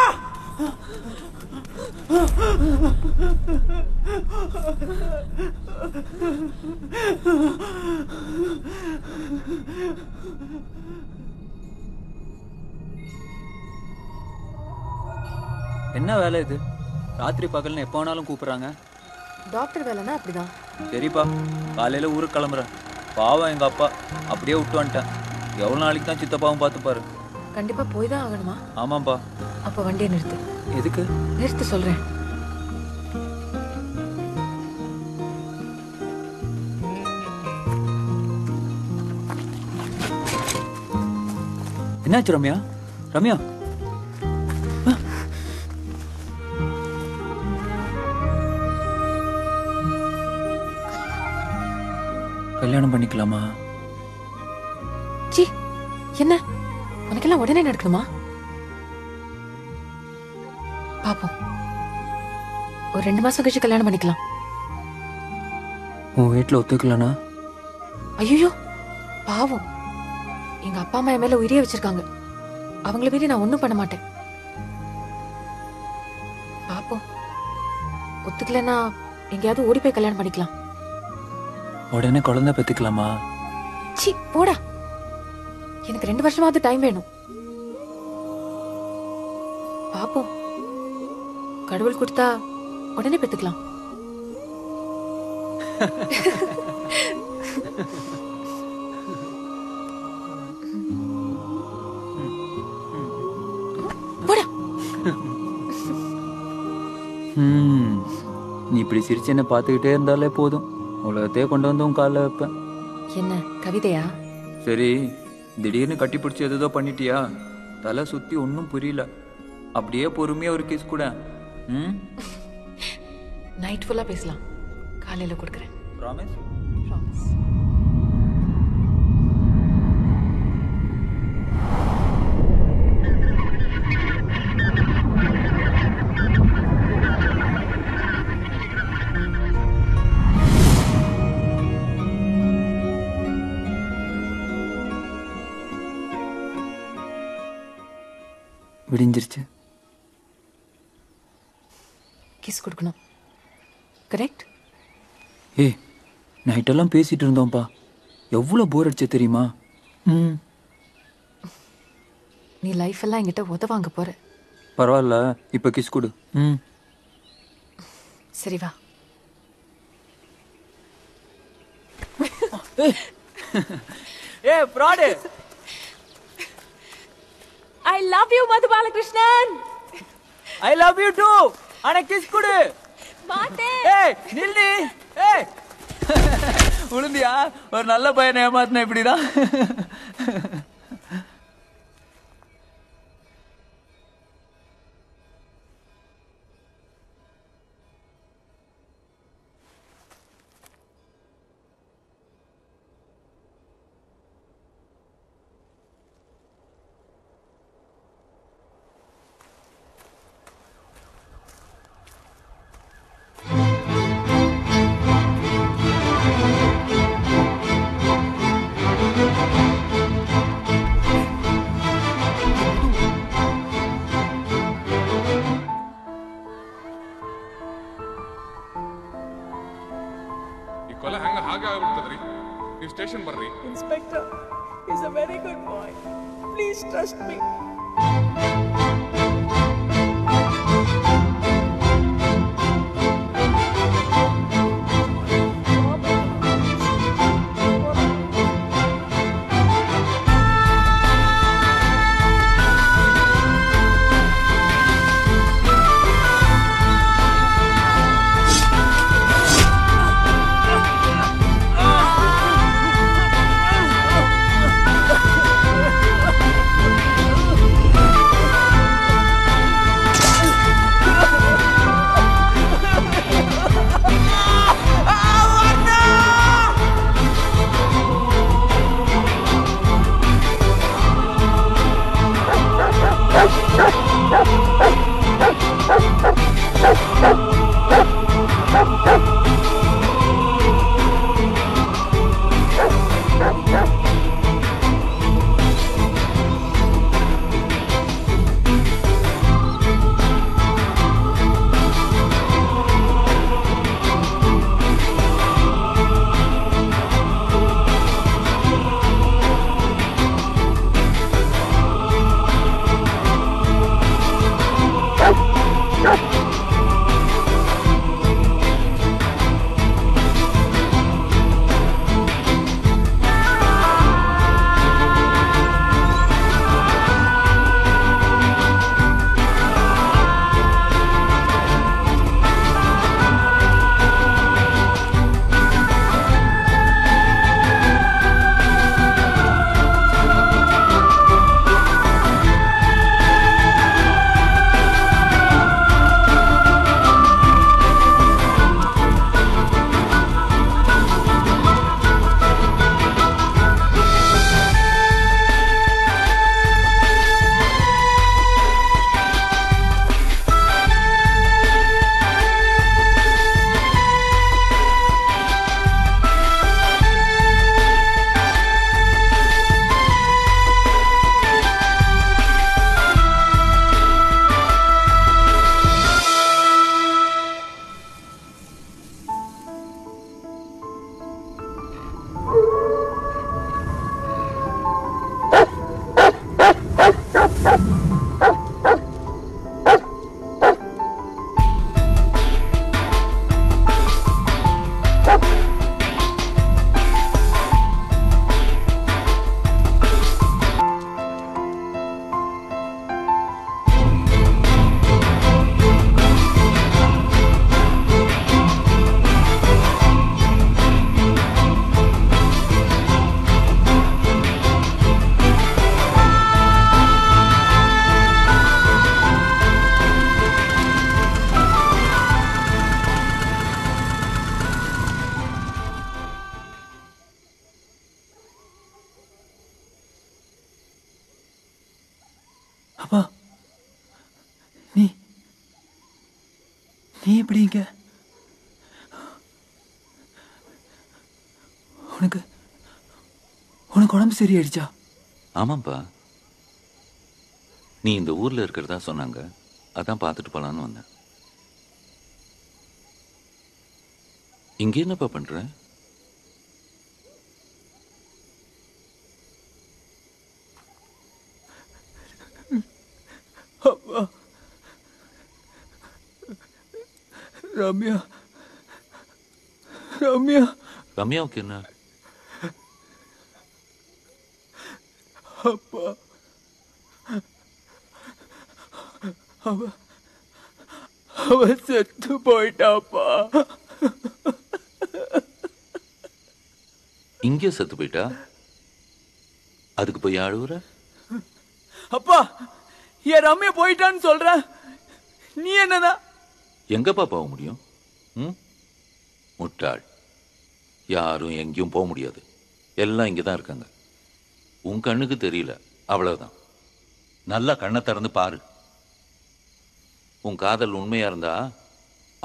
என்ன வேலை இது? ராத்திரி பகல்னு எப்போ வேணாலும் கூப்பிடுறாங்க. டாக்டர் வேலைன்னா அப்படிதான். சரிப்பா, காலையில ஊருக்கு கிளம்புறேன். பாவம் எங்க அப்பா, அப்படியே விட்டு வந்துட்டேன். எவ்வளவு நாளைக்கு தான் சித்தப்பாவும் பார்த்துப்பாரு. கண்டிப்பா போய் தான் ஆகணுமா? ஆமாப்பா. அப்ப வண்டியை நிறுத்து. எதுக்கு? நிறுத்து சொல்றேன். என்னாச்சு ரம்யா? ரம்யா, கல்யாணம் பண்ணிக்கலாமா? சி, என்ன உனக்கெல்லாம் உடனே நடக்கணுமா? பாப்போம், ஒரு ரெண்டு மாசம் கழிச்சு கல்யாணம் பண்ணிக்கலாம். உன் வீட்டுல ஒத்துக்கலனா? ஐயோ பாவம், எங்க அப்பா அம்மா என் மேல உயிரியே வச்சிருக்காங்க. அவங்கள மீறி நான் ஒண்ணும் பண்ண மாட்டேன். பாப்போம், ஒத்துக்கலன்னா எங்கேயாவது ஓடி போய் கல்யாணம் பண்ணிக்கலாம். உடனே குழந்தை பெத்துக்கலாமா? சி போடா, எனக்கு ரெண்டு வருஷமாவது டைம் வேணும். பாப்போம், கடவுள் கொடுத்தா உடனே பெத்துக்கலாம். போடா. ம், நீ இப்படி சிரிச்சு என்ன பார்த்துக்கிட்டே இருந்தாலே போதும், உலகத்தையே கொண்டு வந்து உன் காலில் வைப்பேன். என்ன கவிதையா? சரி, திடீர்னு கட்டி பிடிச்சி எதுதோ பண்ணிட்டியா? தலை சுற்றி ஒன்றும் புரியல. அப்படியே பொறுமையாக ஒரு கேஸ் கூட. ம், நைட் ஃபுல்லாக பேசலாம். காலையில் கொடுக்குறேன். ப்ராமிஸ்? ப்ராமிஸ். விடிஞ்சிருச்சு. கிஸ் கொடுக்கணும், கரெக்ட்? ஏ, நைட்டெல்லாம் பேசிட்டு இருந்தோம்ப்பா. எவ்வளோ போர் அடிச்ச தெரியுமா? ம், நீ லைஃப் எல்லாம் என்கிட்ட உதவாங்க போற. பரவாயில்ல, இப்போ கிஸ் கொடு. ம், சரி வா. ஏ fraud, I love you Madhu Balakrishnan. I love you too. Ana kiss kudu. Maate. Hey, nilli. Hey! உளுந்தியா ஒரு நல்ல பையனை ஏமாத்துனா இப்படிதான் Inspector is a very good boy. Please trust me. சரியாயிடுச்சா? ஆமாப்பா, நீ இந்த ஊர்ல இருக்கிறதா சொன்னாங்க, அதான் பார்த்துட்டு போலான்னு வந்தேன். இங்கே என்னப்பா பண்ற? அப்பா, ரம்யா ரம்யா ரம்யாவுக்கு என்ன? அப்பா, அவ அவ செத்து போயிட்டாப்பா. இங்கே செத்து போயிட்டா? அதுக்கு போய் அழுவுற? அப்பா, என் ரம்யா போயிட்டான்னு சொல்ற, நீ என்னடா? எங்கப்பா போக முடியும்? முட்டாள், யாரும் எங்கேயும் போக முடியாது, எல்லாம் இங்கே தான் இருக்காங்க. உன் கண்ணுக்கு தெரியல, அவ்வளவுதான். நல்லா கண்ணை திறந்து பாரு. உன் காதல் உண்மையா இருந்தா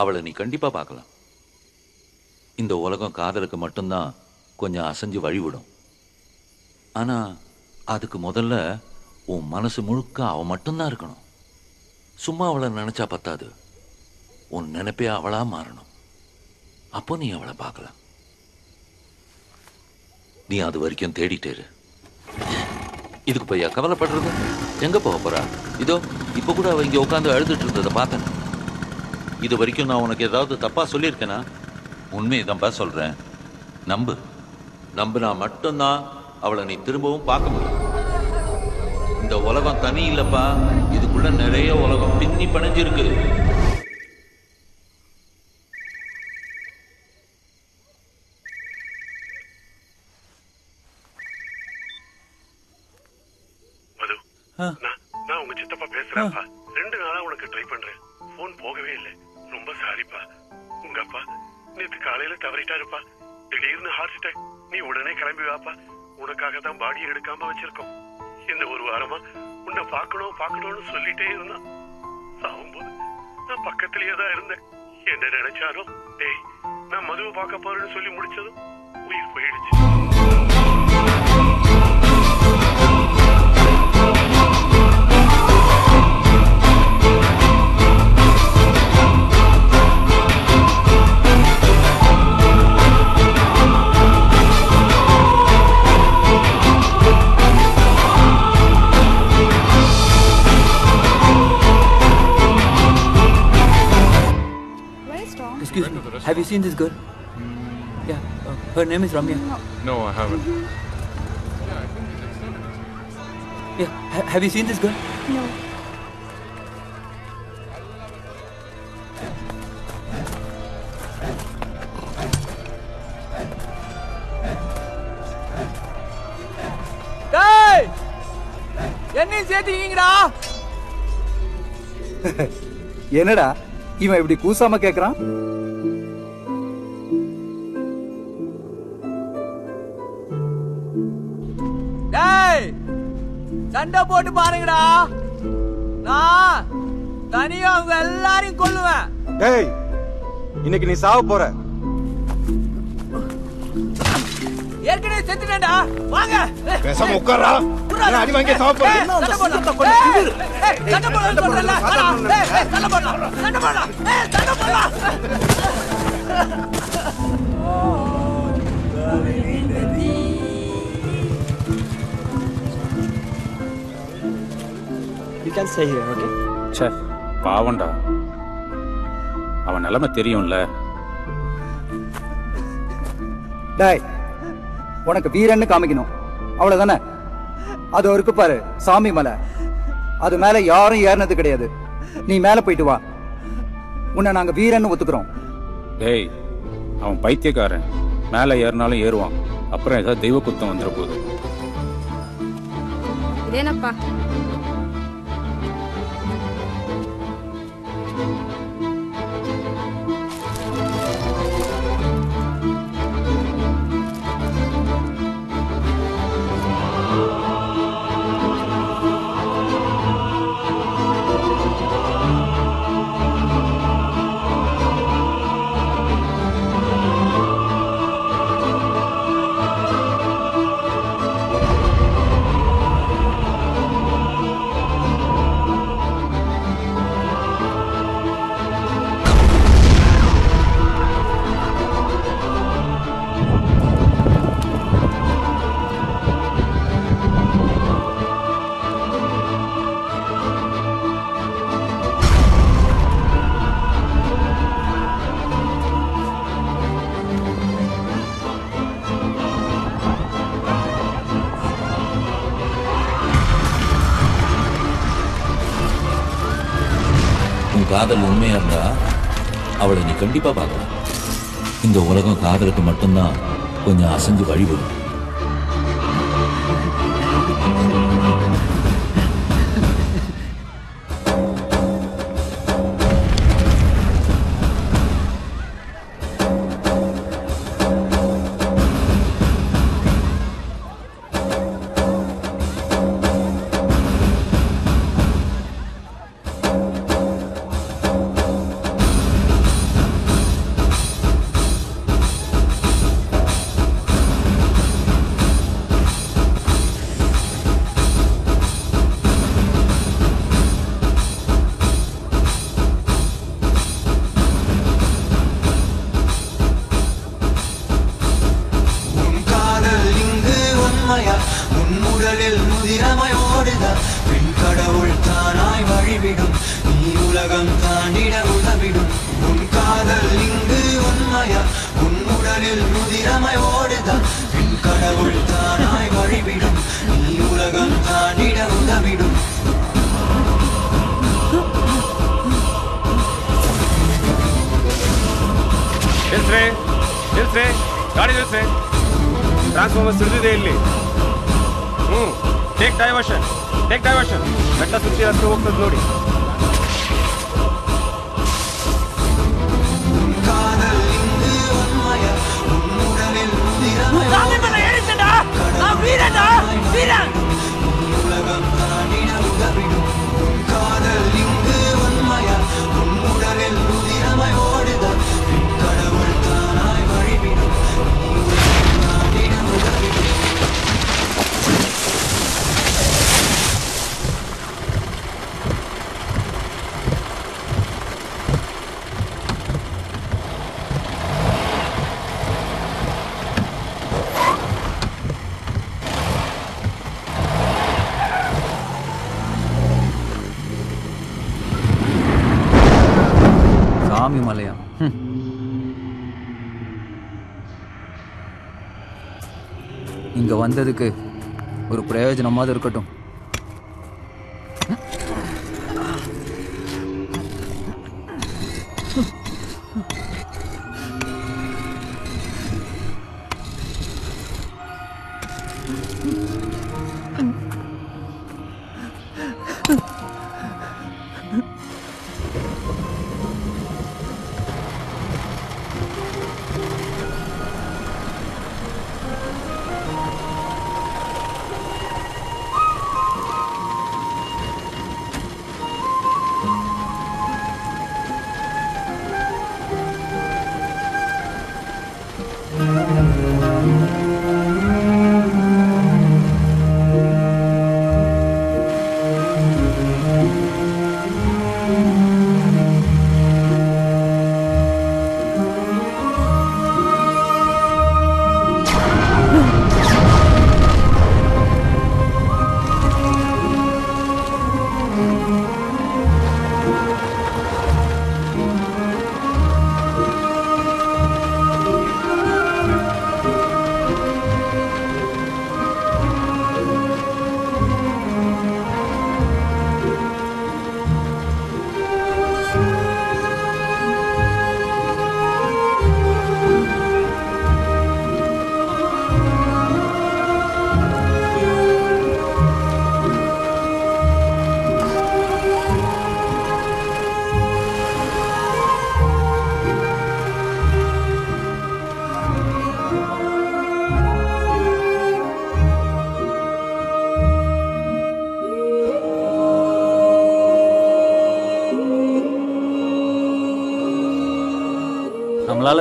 அவளை நீ கண்டிப்பா பார்க்கலாம். இந்த உலகம் காதலுக்கு மட்டும்தான் கொஞ்சம் அசைஞ்சு வழிவிடும். ஆனா அதுக்கு முதல்ல உன் மனசு முழுக்க அவ மட்டும்தான் இருக்கணும். சும்மா அவளை நினைச்சா பத்தாது, உன் நினைப்பே அவளா மாறணும். அப்போ நீ அவளை பார்க்கலாம். நீ அது வரைக்கும் தேடிட்டேரு. இதுக்கு பையா கவலைப்படுறது? எங்க போக போறா? இதோ இப்ப கூட அவ இங்க உட்காந்து அழுதுட்டு இருந்ததை பார்த்தேன். இது வரைக்கும் நான் உனக்கு ஏதாவது தப்பா சொல்லியிருக்கேனா? உண்மையதான்ப்பா சொல்றேன், நம்பு. நம்புனா மட்டும்தான் அவளை நீ திரும்பவும் பார்க்க முடியும். இந்த உலகம் தனி இல்லப்பா, இதுக்குள்ள நிறைய உலகம் பின்னி பிணைஞ்சிருக்கு. Have you seen this girl? Mm. Yeah, uh, her name is Ramya. No, no I haven't. Yeah, ha have you seen this girl? No. Hey! Enna seedinga? Enada? Ivan ipdi koosama kekran? சண்டை போட்டு பாருங்கடா, நான் தனியா அவங்க எல்லாரையும் கொல்லுவேன். டேய், இன்னைக்கு நீ சாவ போற. ஏற்கனவே செத்துட்டேன்டா, வாங்க. பேசாம உட்கார்றா. நான் அடி வாங்கி சாவ போறேன். சண்டை போட்டு கொல்றேன். டேய், சண்டை போட்டு கொல்றேன். டேய், சண்டை போடுடா. சண்டை போடுடா. டேய், சண்டை போடுடா. ஓ, கவிதை நதி. You can stay here, okay? Chef, பாவண்டா. அவன் நிலைமை தெரியும்ல. டேய், உனக்கு வீரன்னு காமிக்கணும், அவ்வளவுதானே? அது இருக்கு பாரு சாமி மலை, அது மேல யாரும் ஏறினது கிடையாது. நீ மேல போயிட்டு வா, உன்னை நாங்க வீரன்னு ஒத்துக்கிறோம். டேய், அவன் பைத்தியக்காரன், மேல ஏறினாலும் ஏறுவான். அப்புறம் ஏதாவது தெய்வ குத்தம் வந்துட போகுது. இதேனப்பா காதல் உண்மையா இருந்தா அவளை நீ கண்டிப்பா பார்க்கலாம். இந்த உலகம் காதலுக்கு மட்டும்தான் ഇപ്പൊ ഞാൻ അസഞ്ച് വഴിപെടും. வந்ததுக்கு ஒரு பிரயோஜனமாவது இருக்கட்டும். நம்மளால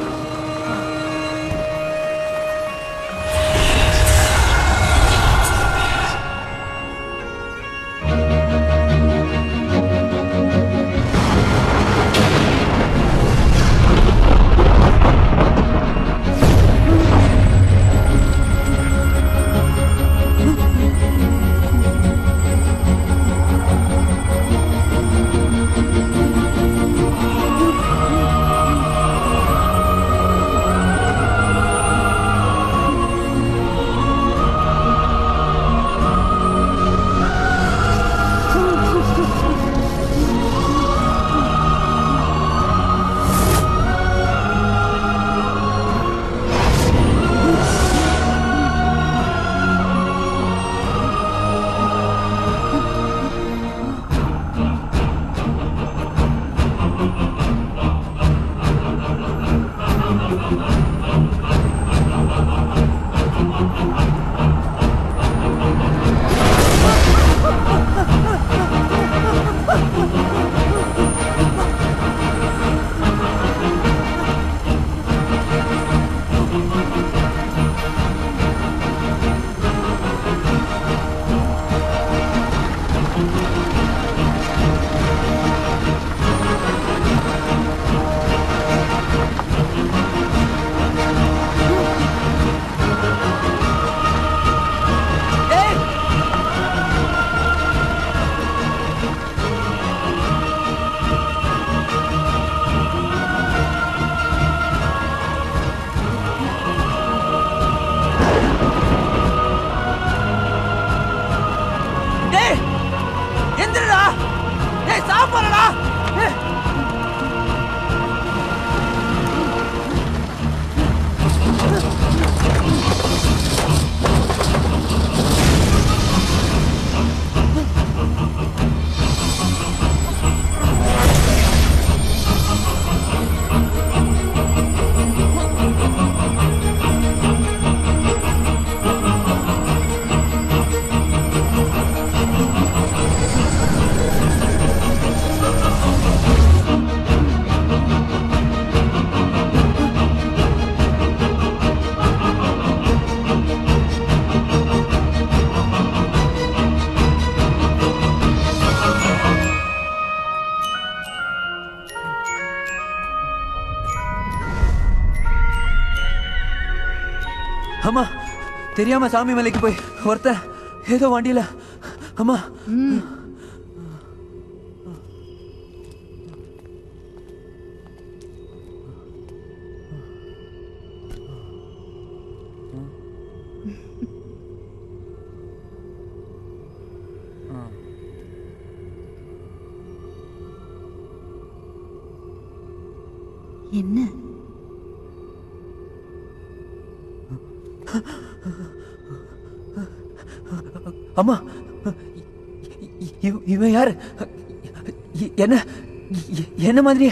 啦！你散步了啦！அம்மா, தெரியாம சாமி மலைக்கு போய் ஒருத்தன் ஏதோ வண்டியில அம்மா என்ன அம்மா, இவன் யாரு? என்ன என்ன மாதிரி?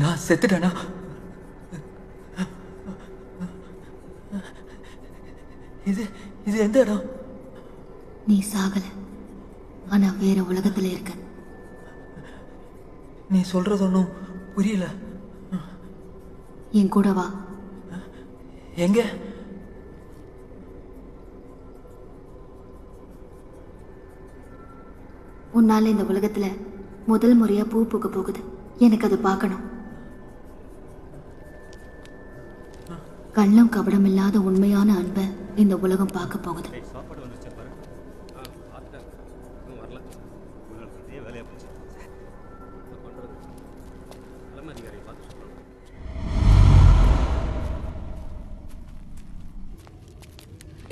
நான் செத்துட்டேனா? இது இது எந்த இடம்? நீ சாகல, ஆனா வேற உலகத்துல இருக்க. நீ சொல்றது ஒன்னும் புரியல. என் கூட வா. எங்க? உன்னால இந்த உலகத்துல முதல் முறையா பூ பூக்க போகுது. எனக்கு அது பார்க்கணும். கள்ளம் கபடம் இல்லாத உண்மையான அன்பை இந்த உலகம் பார்க்க போகுது.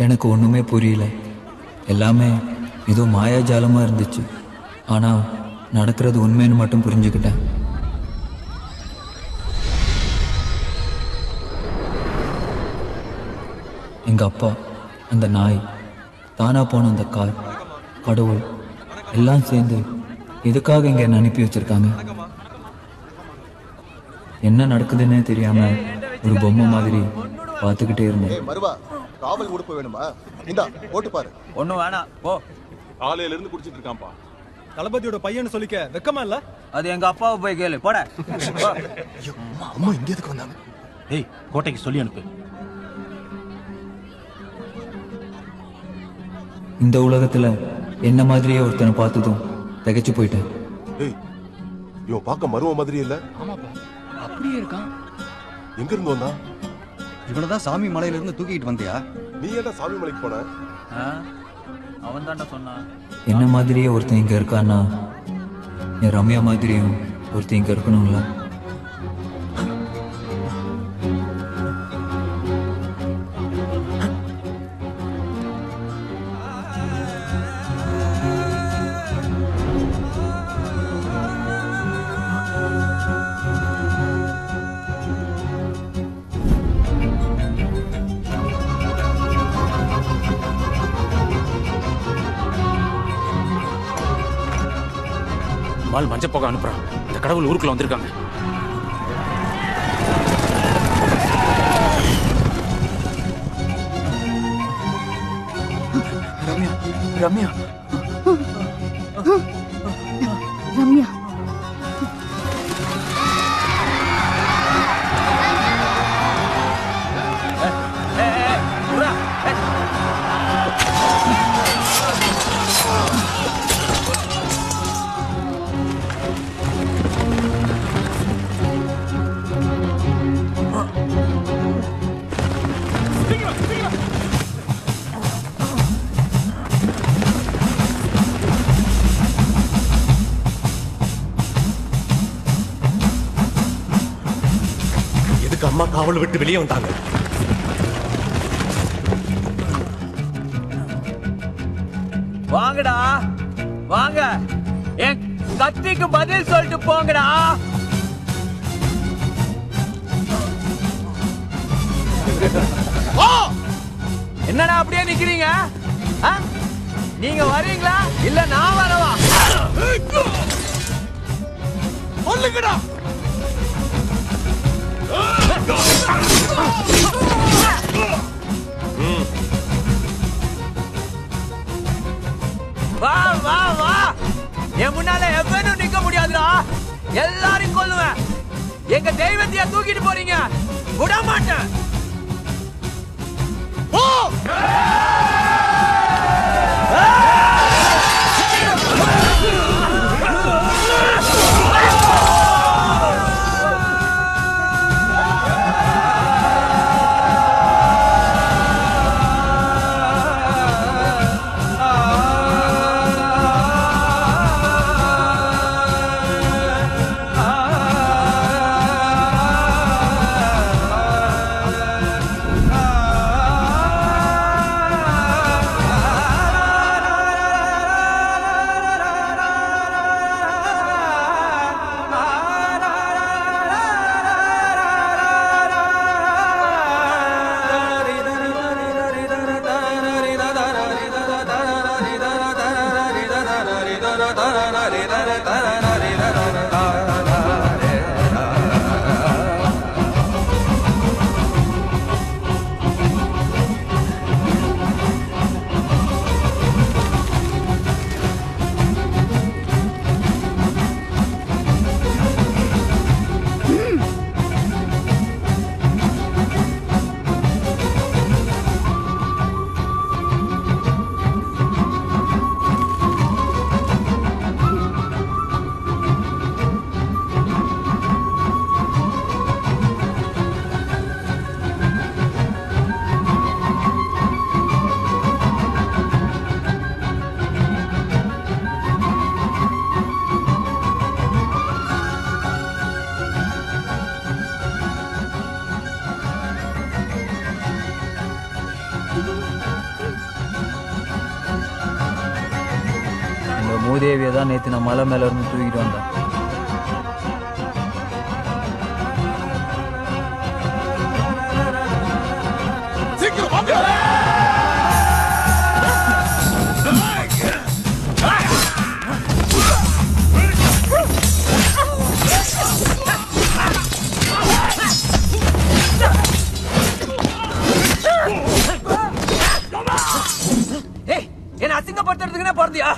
எனக்கு ஒன்றுமே புரியல. எல்லாமே ஏதோ மாயாஜாலமாக இருந்துச்சு. ஆனால் நடக்கிறது உண்மைன்னு மட்டும் புரிஞ்சுக்கிட்டேன். எங்கள் அப்பா, அந்த நாய், தானாக போன அந்த கார், கடவுள் எல்லாம் சேர்ந்து எதுக்காக இங்கே என்னை அனுப்பி வச்சுருக்காங்க? என்ன நடக்குதுன்னே தெரியாமல் ஒரு பொம்மை மாதிரி பார்த்துக்கிட்டே இருந்தேன். காவல் உடுப்பு வேணுமா? இந்தா போட்டு பாரு. ஒன்னும் வேணாம், போ. காலையில இருந்து குடிச்சிட்டு இருக்கான்பா. தளபதியோட பையன்னு சொல்லிக்க வெக்கமா இல்ல? அது எங்க அப்பாவை போய் கேளு. போடா. அம்மா இங்க எதுக்கு வந்தாங்க? டேய், கோட்டைக்கு சொல்லி அனுப்பு. இந்த உலகத்துல என்ன மாதிரியே ஒருத்தனை பார்த்ததும் தகைச்சு போயிட்டேன். டேய், யோ பாக்க மருவ மாதிரி இல்ல? ஆமாப்பா, அப்படியே இருக்கான். எங்க இருந்து வந்தா? இவ்வளவுதான் சாமி மலையில இருந்து தூக்கிட்டு வந்தியா? நீ ஏன்டா சாமி மலைக்கு போன? அவன் தான்டா சொன்னான். என்ன மாதிரியே ஒருத்தன் இங்க இருக்கான்னா என் ரம்யா மாதிரியும் ஒருத்தன் இங்க இருக்கணும்ல. பால் மஞ்ச போக அனுப்புறான். இந்த கடவுள் ஊருக்குள்ள வந்திருக்காங்க. ரம்யா, ரம்யா, ரம்யா. நேரத்துக்கு அம்மா காவல் விட்டு வெளியே வந்தாங்க. வாங்கடா வாங்க, என் கத்திக்கு பதில் சொல்லிட்டு போங்கடா. என்னடா அப்படியே நிக்கிறீங்க? நீங்க வரீங்களா இல்ல நான் வரவா? சொல்லுங்கடா. வா வா வா, என் முன்னால எவனும் நிக்க முடியாதுடா. எல்லாரும் கொல்லுவேன். எங்க தெய்வத்தையா தூக்கிட்டு போறீங்க, விட மாட்டேன். மூதேவியை தான் நேற்று நான் மலை மேல இருந்து தூக்கிட்டு வந்தேன். என்ன அசிங்கப்படுத்துறதுக்குன்னா போறதியா?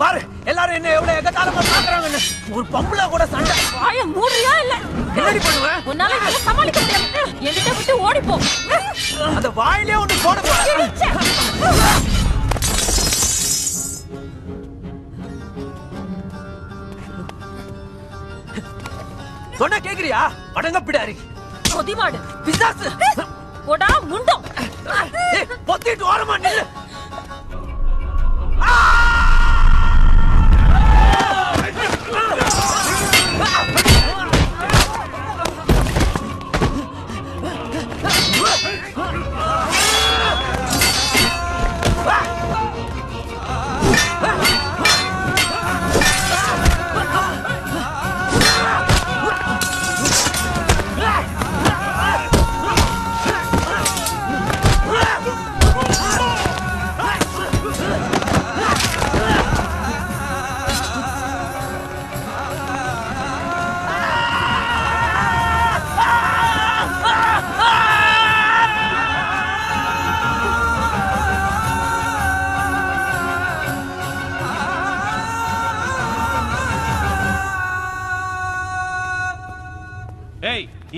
பாரு எல்லாரும் என்ன எவ்வளவு எகத்தாலமா பாக்குறாங்கன்னு. ஒரு பம்பள கூட சண்டை ஆய மூறியா இல்ல என்னடி பண்ணுவ? உன்னால இத சமாளிக்க முடியாது. என்கிட்ட விட்டு ஓடி போ. அந்த வாயிலே ஒன்னு போடு போ. சொன்னா கேக்குறியா? அடங்க பிடாரி. கொதிமாடு பிசாசு. போடா முண்டம். ஏய் பொத்திட்டு ஓரமா நில்லு. ஆ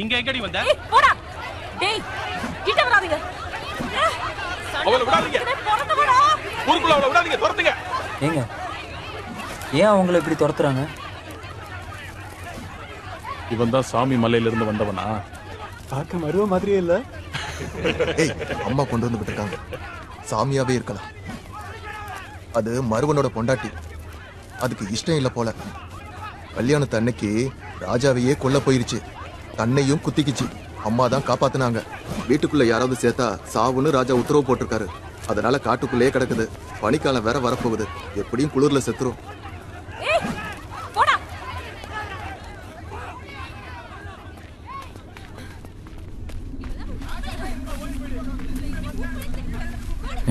இங்க எங்கடி வந்த? ஏய் போடா. டேய் கிட்ட வராதீங்க. அவளை விடாதீங்க. போறத போடா. ஊருக்குள்ள அவளை விடாதீங்க, துரத்துங்க. ஏங்க ஏன் அவங்கள இப்படி துரத்துறாங்க? இவன் தான் சாமி மலையில இருந்து வந்தவனா? பாக்க மறுவ மாதிரியே இல்ல. ஏய் அம்மா கொண்டு வந்து விட்டுட்டாங்க. சாமியாவே இருக்கலாம். அது மறுவனோட பொண்டாட்டி. அதுக்கு இஷ்டம் இல்ல போல. கல்யாணத்து அன்னைக்கு ராஜாவையே கொல்ல போயிருச்சு. தன்னையும் குத்திக்குச்சு. அம்மா தான் காப்பாத்துனாங்க. வீட்டுக்குள்ள யாராவது சேர்த்தா சாவுன்னு ராஜா உத்தரவு போட்டிருக்காரு. அதனால காட்டுக்குள்ளே கிடக்குது. பனிக்காலம் வேற வரப்போகுது. எப்படியும் குளிர்ல செத்துரும்.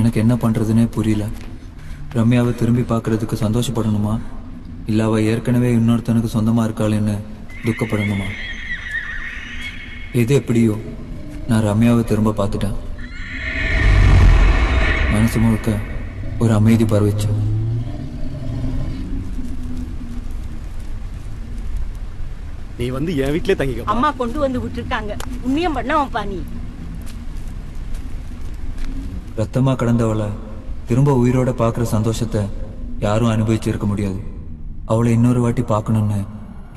எனக்கு என்ன பண்றதுன்னே புரியல. ரம்யாவை திரும்பி பார்க்கறதுக்கு சந்தோஷப்படணுமா, இல்ல அவ ஏற்கனவே இன்னொருத்தனுக்கு சொந்தமா இருக்காளேன்னு துக்கப்படணுமா? எது எப்படியோ நான் ரம்யாவை திரும்ப பார்த்துட்டேன். மனசு முழுக்க ஒரு அமைதி பரவிச்சு. நீ வந்து என் வீட்லயே தங்கிக்க. அம்மா கொண்டு வந்து விட்டுருக்காங்க. உண்மையும் பண்ணவன் பாணி. ரத்தமா கடந்தவளை திரும்ப உயிரோட பார்க்குற சந்தோஷத்தை யாரும் அனுபவிச்சிருக்க முடியாது. அவளை இன்னொரு வாட்டி பார்க்கணும்னு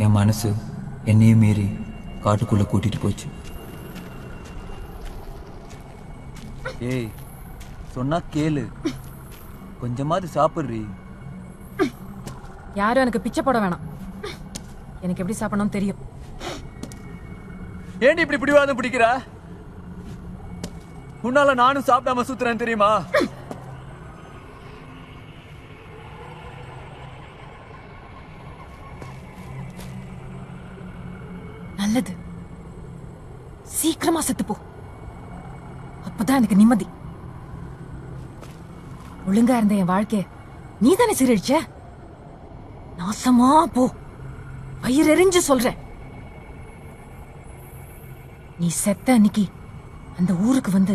என் மனசு என்னையே மீறி காட்டுக்குள்ளே கூட்டிகிட்டு போச்சு. ஏய், சொன்னா கேளு, கொஞ்சமாவது சாப்பிட்றி. யாரும் எனக்கு பிச்சை போட வேணாம். எனக்கு எப்படி சாப்பிடணும்னு தெரியும். ஏன் இப்படி பிடிவாதம் பிடிக்கிறா? உன்னால நானும் சாப்பிடாம சுத்துறேன் தெரியுமா? நல்லது, சீக்கிரமா செத்து போ. அப்பதான் எனக்கு நிம்மதி. ஒழுங்கா இருந்த என் வாழ்க்கைய நீ தானே சீரழிச்ச. நாசமா போ, வயிறு எரிஞ்சு சொல்ற. நீ செத்த அன்னைக்கு அந்த ஊருக்கு வந்து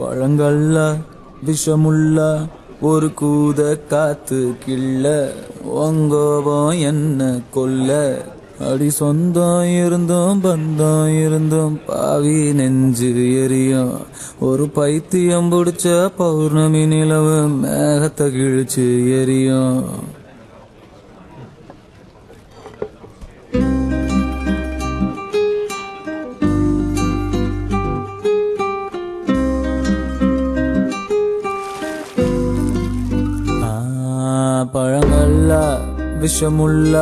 பழங்கள்ல விஷமுள்ள ஒரு கூத காத்து கிள்ள ஒங்கோபம் என்ன கொல்ல அடி சொந்தம் இருந்தும் பந்தம் இருந்தும் பாவி நெஞ்சு எரியும். ஒரு பைத்தியம் பிடிச்ச பௌர்ணமி நிலவு மேகத்தை கிழிச்சு எரியும். விஷமுள்ள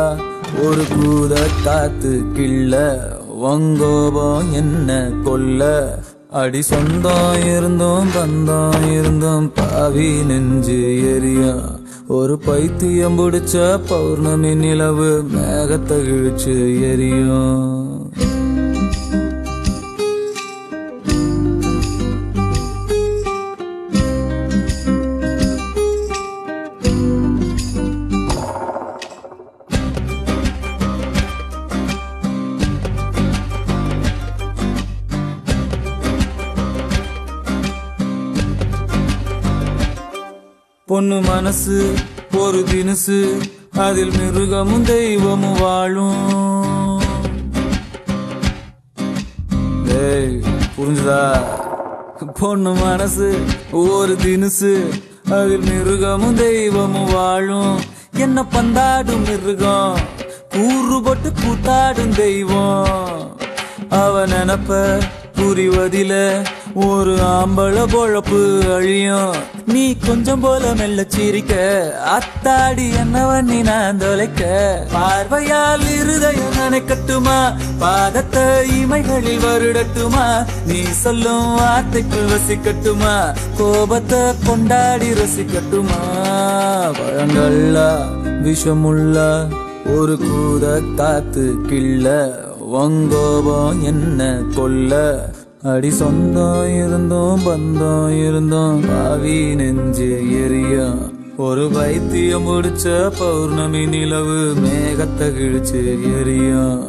ஒரு கூத காத்து கிள்ள வங்கோபம் என்ன கொல்ல அடி சொந்தம் இருந்தும் பந்தம் இருந்தும் பாவி நெஞ்சு எரியும். ஒரு பைத்தியம் பிடிச்ச பௌர்ணமி நிலவு மேகத்தை கிழிச்சு எரியும். பொண்ணு மனசு ஒரு தினசு, அதில் மிருகமும் தெய்வமும் வாழும். புரிஞ்சுதா? பொண்ணு மனசு ஒரு தினசு, அதில் மிருகமும் தெய்வமும் வாழும். என்ன பந்தாடும் மிருகம், கூறுபட்டு கூத்தாடும் தெய்வம். அவ நினப்ப புரிவதில ஒரு ஆம்பள பொழப்பு அழியும். நீ கொஞ்சம் போல மெல்ல சிரிக்க, அத்தாடி என்னவன் நீ நான் தொலைக்க. பார்வையால் இருதயம் நனைக்கட்டுமா, பாதத்தை இமைகளில் வருடட்டுமா, நீ சொல்லும் வார்த்தைக்குள் வசிக்கட்டுமா, கோபத்தை கொண்டாடி ரசிக்கட்டுமா. பழங்கள்ல விஷமுள்ள ஒரு கூத காத்து கிள்ள, வங்கோபம் என்ன கொல்ல. அடி சொந்தம் இருந்தோம் பந்தம் இருந்தோம், பாவி நெஞ்சு எரியும். ஒரு வைத்தியம் முடிச்ச பௌர்ணமி நிலவு மேகத்தை கிழிச்சு எரியும்.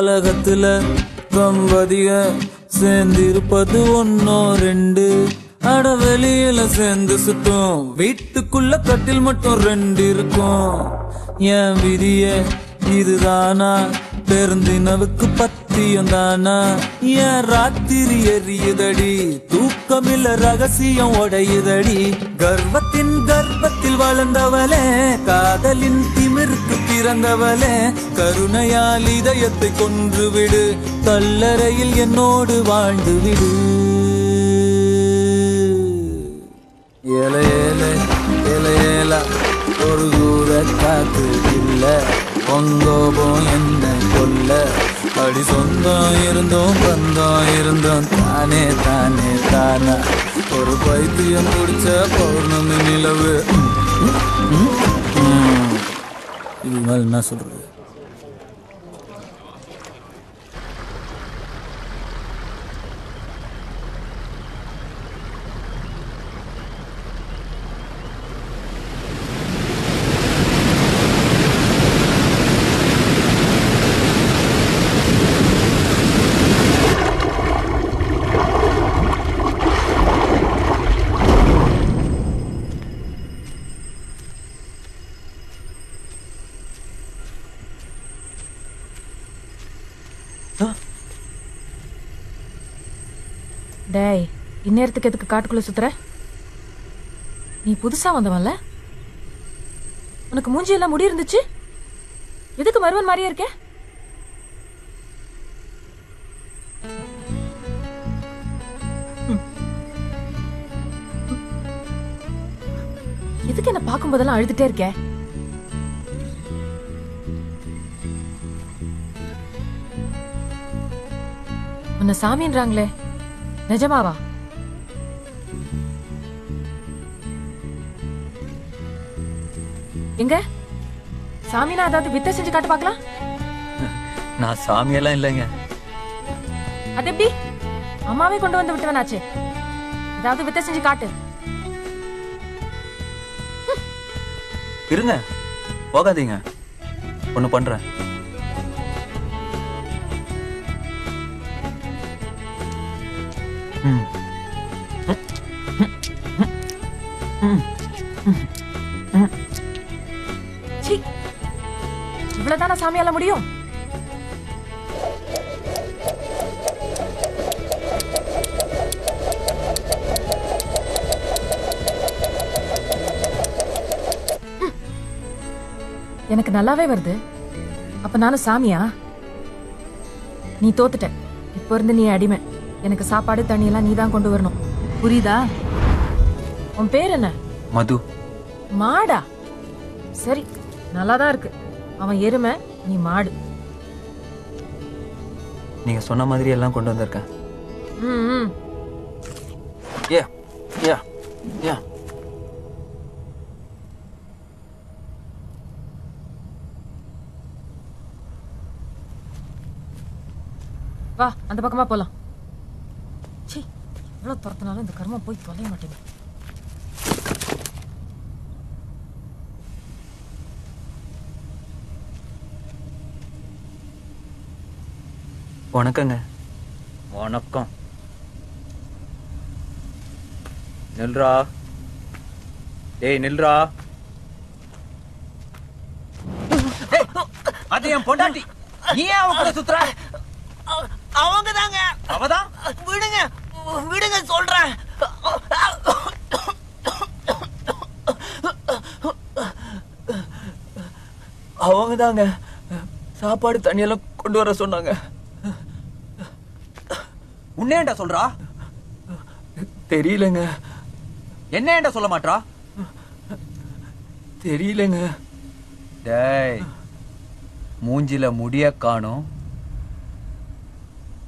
உலகத்துல கம்பதிய சேர்ந்திருப்பது ஒன்னோ ரெண்டு, அட வெளியில சேர்ந்து சுத்தும். வீட்டுக்குள்ள கட்டில் மட்டும் ரெண்டு இருக்கும். என் விதிய இதுதானா, பெருந்தினவுக்கு பத்தியம் தானா. என் ராத்திரி எரியுதடி, தூக்கமில்ல ரகசியம் உடையுதடி. கர்வத்தின் கர்ப்பத்தில் வளர்ந்தவளே, காதலின் திமிருக்கு பிறந்தவளே, கருணையால் இதயத்தை கொன்றுவிடு, கல்லறையில் என்னோடு வாழ்ந்துவிடு. இலையேலே இலையேலா ஒரு தூர காத்து இல்ல, பொங்கோபம் என்ன கொல்ல. அடி சொந்தம் இருந்தோம் பந்தம் இருந்தோம், தானே தானே தானா. ஒரு பைத்தியம் குடிச்ச பௌர்ணமி நிலவு. இது மாதிரி என்ன சொல்றது? டேய், இந்நேரத்துக்கு எதுக்கு காட்டுக்குள்ள சுத்துற? நீ புதுசா வந்தவன்ல, உனக்கு மூஞ்சி எல்லாம் முடி இருந்துச்சு, எதுக்கு மருவன் மாதிரியே இருக்க? எதுக்கு என்ன பார்க்கும் போதெல்லாம் அழுதுட்டே இருக்க? உன்னை சாமின்றாங்களே, நிஜமாவா? எங்க சாமினா ஏதாவது வித்தை செஞ்சு காட்டு பாக்கலாம். நான் சாமியெல்லாம் இல்லைங்க. அது எப்படி அம்மாவே கொண்டு வந்து விட்டுவனாச்சு? ஏதாவது வித்தை செஞ்சு காட்டு. இருங்க, போகாதீங்க, ஒண்ணு பண்றேன். இவ்வளவுதானா சாமியால முடியும்? எனக்கு நல்லாவே வருது. அப்ப நானும் சாமியா? நீ தோத்துட்ட. இப்ப இருந்து நீ அடிமை. எனக்கு சாப்பாடு தண்ணி எல்லாம் நீதான் கொண்டு வரணும், புரியுதா? உன் பேர் என்ன? மது. மாடா? சரி, நல்லாதான் இருக்கு. அவன் எருமை, நீ மாடு. நீங்க சொன்ன மாதிரி எல்லாம் கொண்டு வந்திருக்கேன். ம். யா யா யா. வா அந்த பக்கமா போலாம். சீ இவ்வளவு துரத்தினாலும் இந்த கர்மம் போய் தொலைய மாட்டேங்குது. வணக்கங்க. வணக்கம். நில்றா. டேய் நில்றா. அது என் பொண்டாட்டி. நீ அவ கூட சுத்துற? அவங்க தாங்க. அவதான்? விடுங்க. விடுங்க சொல்றேன். அவங்க தாங்க சாப்பாடு தண்ணி எல்லாம் கொண்டு வர சொன்னாங்க. உன்னேண்டா சொல்றா? தெரியலங்க. என்னேண்டா சொல்ல மாட்டா? தெரியலங்க. டேய் மூஞ்சில முடிய காணும்,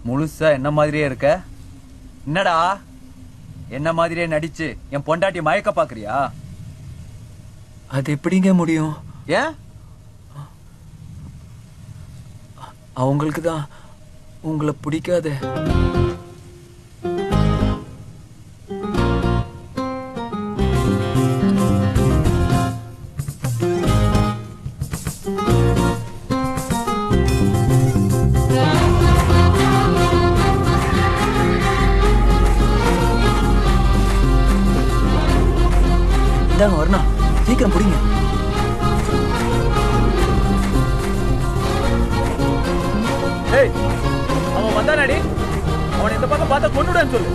முழுசா என்ன மாதிரியே இருக்க, என்னடா என்ன மாதிரியே நடிச்சு என் பொண்டாட்டி மயக்க பாக்குறியா? அது எப்படிங்க முடியும்? ஏன் அவங்களுக்கு தான் உங்களை பிடிக்காது. வரணும் சீக்கிரம் புடிங்க. அவன் வந்தானடி, அவன் இந்த பக்கம் பார்த்தா கொண்டுடான்னு சொல்லு.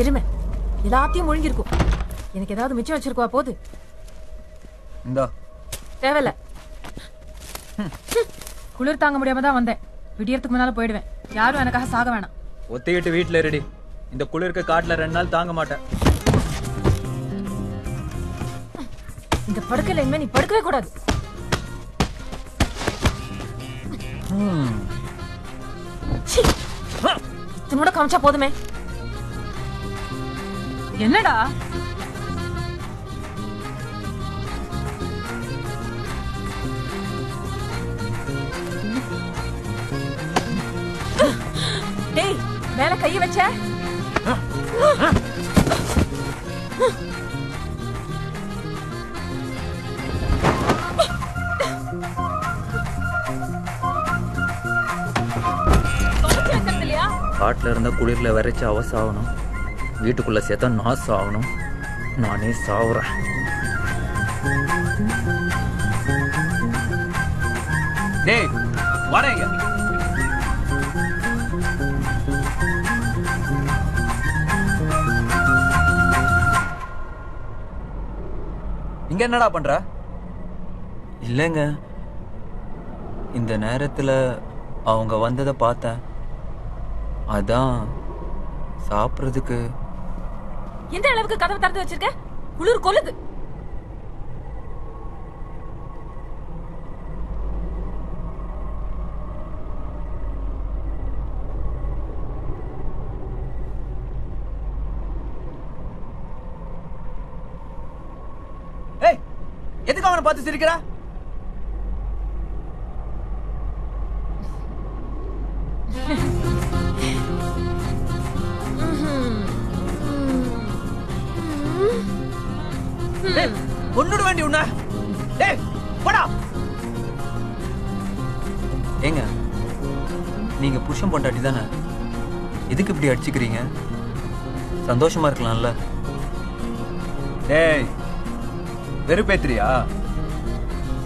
எருமை எல்லாத்தையும் முழுங்கிருக்கும். எனக்கு ஏதாவது மிச்சம் வச்சிருக்கா போது? தேவையில்ல. குளிர் தாங்க முடியாம தான் வந்தேன். விடியறதுக்கு முன்னால போயிடுவேன். யாரும் எனக்காக சாக வேணாம். ஒத்திக்கிட்டு வீட்டுல ரெடி. இந்த குளிருக்கு காட்டுல ரெண்டு நாள் தாங்க மாட்டேன். இந்த படுக்கல இனிமே நீ படுக்கவே கூடாது. இத்தனோட காமிச்சா போதுமே. என்னடா டேய் மேல கைய வச்ச? காட்டுல இருந்த குளிர்ல வரைச்சு அவசாகணும், வீட்டுக்குள்ள சேர்த்தா நான் சாகணும். நானே சாவுறேன். டேய் வரேங்க. இங்க என்னடா பண்ற? இல்லைங்க, இந்த நேரத்துல அவங்க வந்ததை பார்த்தேன். அதான் சாப்பிட்றதுக்கு எந்த அளவுக்கு கதவை திறந்து வச்சிருக்க? குளிர் கொளுது. ஏய் எதுக்கு அவனை பார்த்து சிரிக்கிறா? ஒன்னுட வேண்டி உன்ன. டேய் போடா. ஏங்க நீங்க புருஷன் பொண்டாட்டி தானே, எதுக்கு இப்படி அடிச்சுக்கிறீங்க? சந்தோஷமா இருக்கலாம்ல. டேய் வெறுப்பேத்திரியா?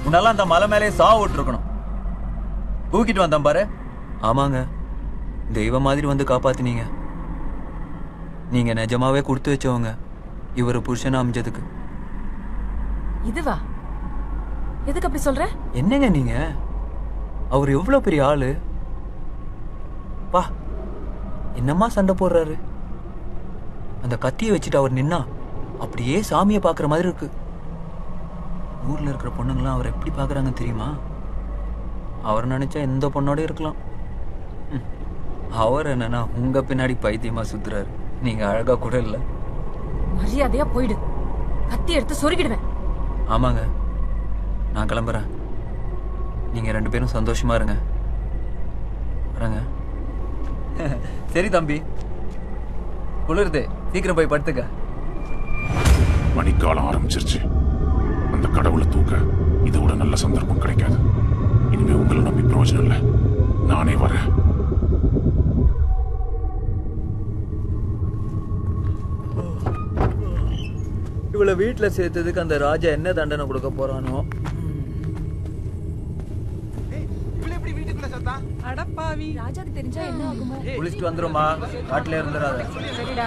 உன்னால அந்த மலை மேலே சாவு விட்டுருக்கணும். ஊக்கிட்டு வந்தான் பாரு. ஆமாங்க, தெய்வம் மாதிரி வந்து காப்பாத்தினீங்க. நீங்க நிஜமாவே கொடுத்து வச்சவங்க இவரு புருஷனா அமைஞ்சதுக்கு. இதுவா? எதுக்கு அப்படி சொல்ற? என்னங்க நீங்க, அவர் எவ்வளவு பெரிய ஆளு. பா, என்னம்மா சண்டை போடுறாரு. அந்த கத்தியை வச்சுட்டு அவர் நின்னா அப்படியே சாமியை பார்க்குற மாதிரி இருக்கு. ஊரில் இருக்கிற பொண்ணுங்களாம் அவர் எப்படி பார்க்குறாங்க தெரியுமா? அவர் நினச்சா எந்த பொண்ணோடய இருக்கலாம். அவர் என்னன்னா உங்கள் பின்னாடி பைத்தியமாக சுற்றுறாரு. நீங்கள் அழகாக கூட இல்லை. மரியாதையாக போயிடு, கத்தி எடுத்து சொருகிடுவேன். ஆமாங்க, நான் கிளம்புறேன். நீங்கள் ரெண்டு பேரும் சந்தோஷமாக இருங்க. வரங்க. சரி தம்பி, குளிருது, சீக்கிரம் போய் படுத்துக்க. மணிக்காலம் ஆரம்பிச்சிருச்சு. அந்த கடவுளை தூக்க இதோட நல்ல சந்தர்ப்பம் கிடைக்காது. இனிமே உங்களை நம்பி பிரயோஜனம் இல்லை. நானே வரேன். இவளை வீட்டுல சேர்த்ததுக்கு அந்த ராஜா என்ன தண்டனை கொடுக்க போறானோ. அடப்பாவி, ராஜாக்கு தெரிஞ்சா என்ன ஆகுமா? குளிச்சிட்டு வந்துருமா, காட்டுல இருந்துறாத. சரிடா.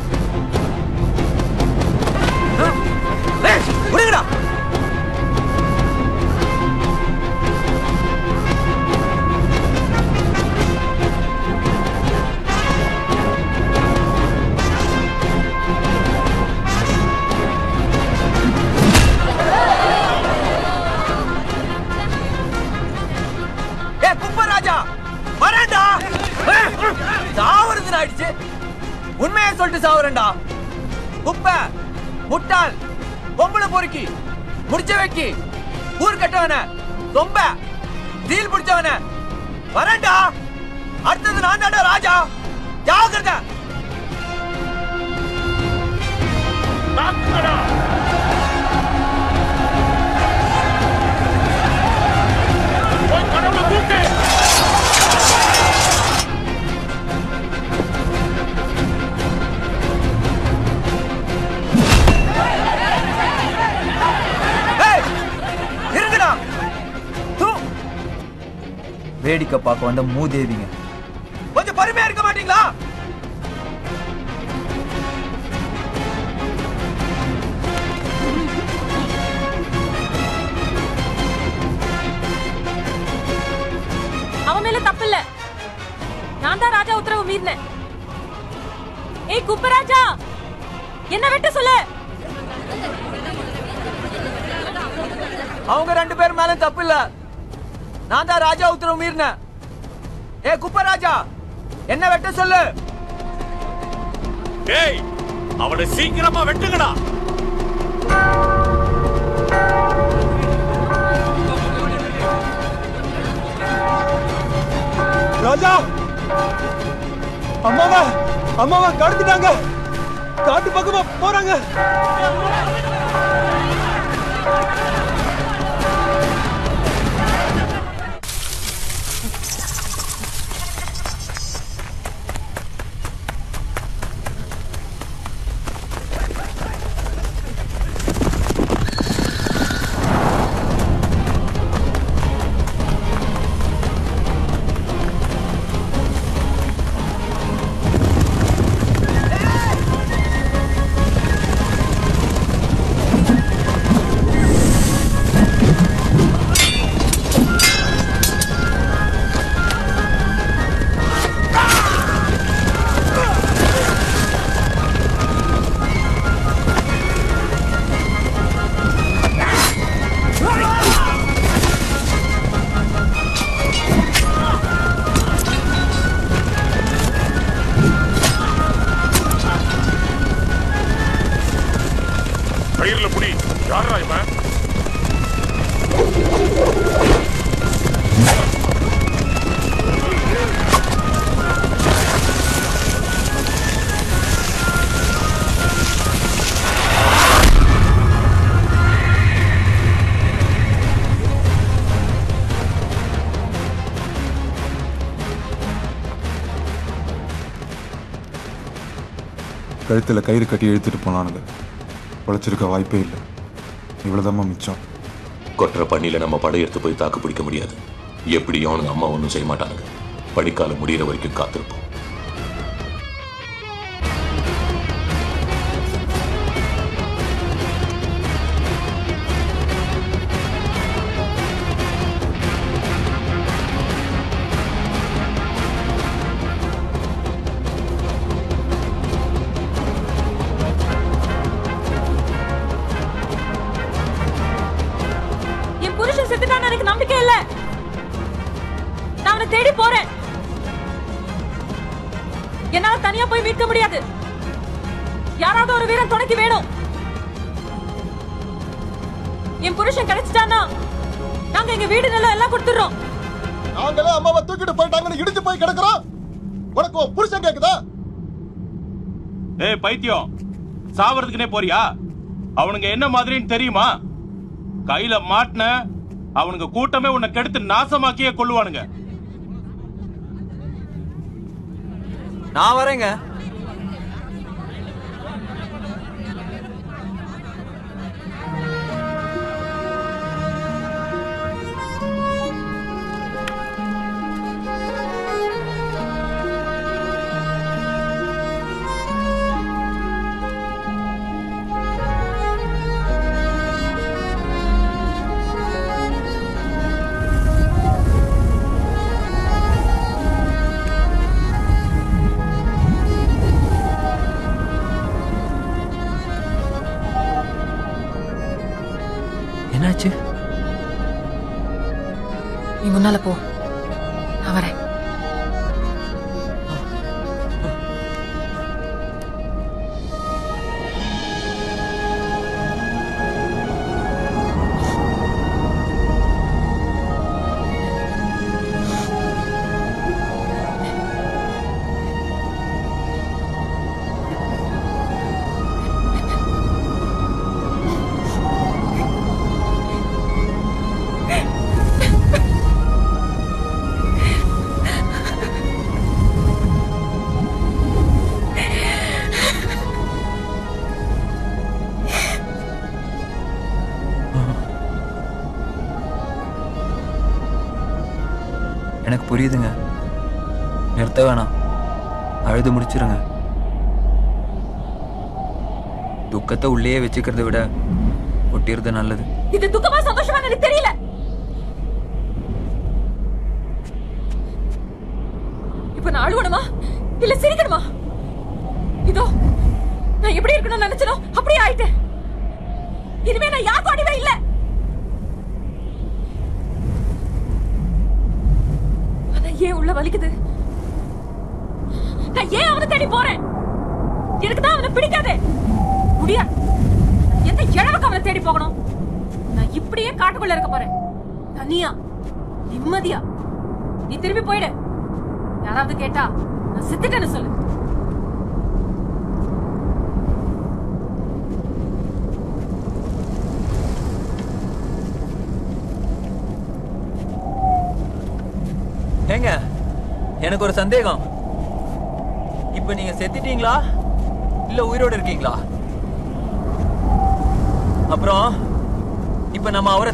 வேடிக்கை பார்க்க வந்த மூதேவிங்க, கொஞ்சம் பொறுமையா இருக்க மாட்டீங்களா? அவன் மேல தப்பு இல்ல, நான் தான் ராஜா உத்தரவு மீறினேன். ஏய் குப்பராஜா, என்ன வெட்ட சொல்லு. அவங்க ரெண்டு பேர் மேல தப்பு இல்ல, நான் தான் ராஜா உத்தரவு மீறினேன். ஏ குப்பராஜா, என்ன வெட்ட சொல்லு. டேய், அவளை சீக்கிரமா வெட்டுங்கடா. ராஜா, அம்மாவா அம்மாவா கடத்திட்டாங்க. காட்டு பக்கமா போறாங்க. கழுத்தில் கயிறு கட்டி இழுத்துட்டு போனானுங்க. உழைச்சிருக்க வாய்ப்பே இல்லை. இவ்வளோதாம்மா மிச்சம். கொற்ற பண்ணியில் நம்ம படையெடுத்து போய் தாக்கு பிடிக்க முடியாது. எப்படியும் அவனுங்க அம்மா ஒன்றும் செய்ய மாட்டானுங்க. படிக்காலம் முடிகிற வரைக்கும் காத்திருப்போம். சாவறதுக்குனே போறியா? அவனுங்க என்ன மாதிரின்னு தெரியுமா? கையில மாட்டின அவனுங்க கூட்டமே உன்னை கெடுத்து நாசமாக்கியே கொள்ளுவானுங்க. நான் வரேங்க. முன்னால போ, நான் வரேன். புரியுதுங்க, நிறுத்த வேணாம், அழுது முடிச்சிருங்க. துக்கத்தை உள்ளே வச்சுக்கிறத விட ஒட்டிறது நல்லது. இது துக்கமா சந்தோஷமா எனக்கு தெரியல. இப்ப நான் அழுவணுமா இல்ல சிரிக்கணுமா? இதோ நான் எப்படி இருக்கணும்னு நினைச்சனோ அப்படியே ஆயிட்டேன். இனிமே நான் யாருக்கும் அடிவே இல்லை. ஏன் உள்ள வலிக்குது? நான் ஏன் அவனை தேடி போறேன்? எனக்கு தான் அவனை பிடிக்காதே. முடியா எந்த இழவுக்கு அவனை தேடி போகணும்? நான் இப்படியே காட்டுக்குள்ள இருக்க போறேன், தனியா, நிம்மதியா. நீ திரும்பி போயிடு. யாராவது கேட்டா நான் செத்துட்டேன்னு சொல்லு. எனக்கு ஒரு சந்தேகம். இப்ப நீங்க செத்துட்டீங்களா இல்ல உயிரோட இருக்கீங்களா? அப்புறம் இப்ப நம்ம அவரை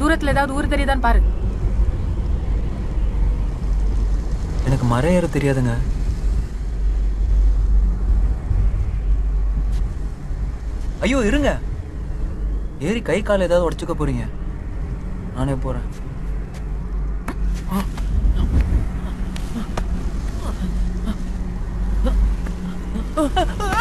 தூரத்துல ஏதாவது ஊர் தெரியுதான் பாரு. எனக்கு மரம் ஏற தெரியாதுங்க. ஐயோ இருங்க, ஏறி கை கால ஏதாவது உடைச்சுக்க போறீங்க. நானே போறேன். Oh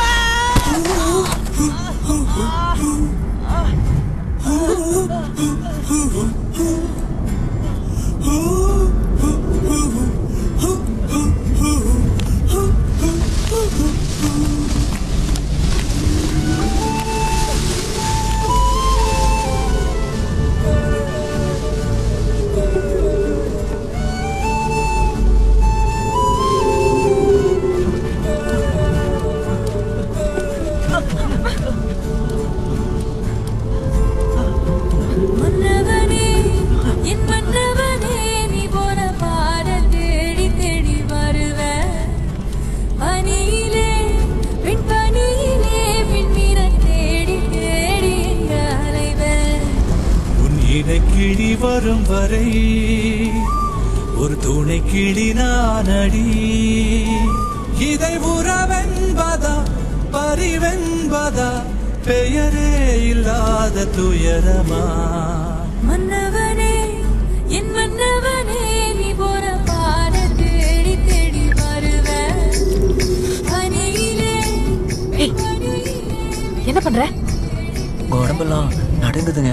கிளி வரும் வரை ஒரு துணை கிளி நான் அடி. இதை உறவென்பதா பரிவென்பதா பெயரே இல்லாத துயரமா? மன்னவனே என் மன்னவனே நீ போற பாட தேடி தேடி வருவ பனியிலே. என்ன பண்ற? உடம்பெல்லாம் நடங்குதுங்க,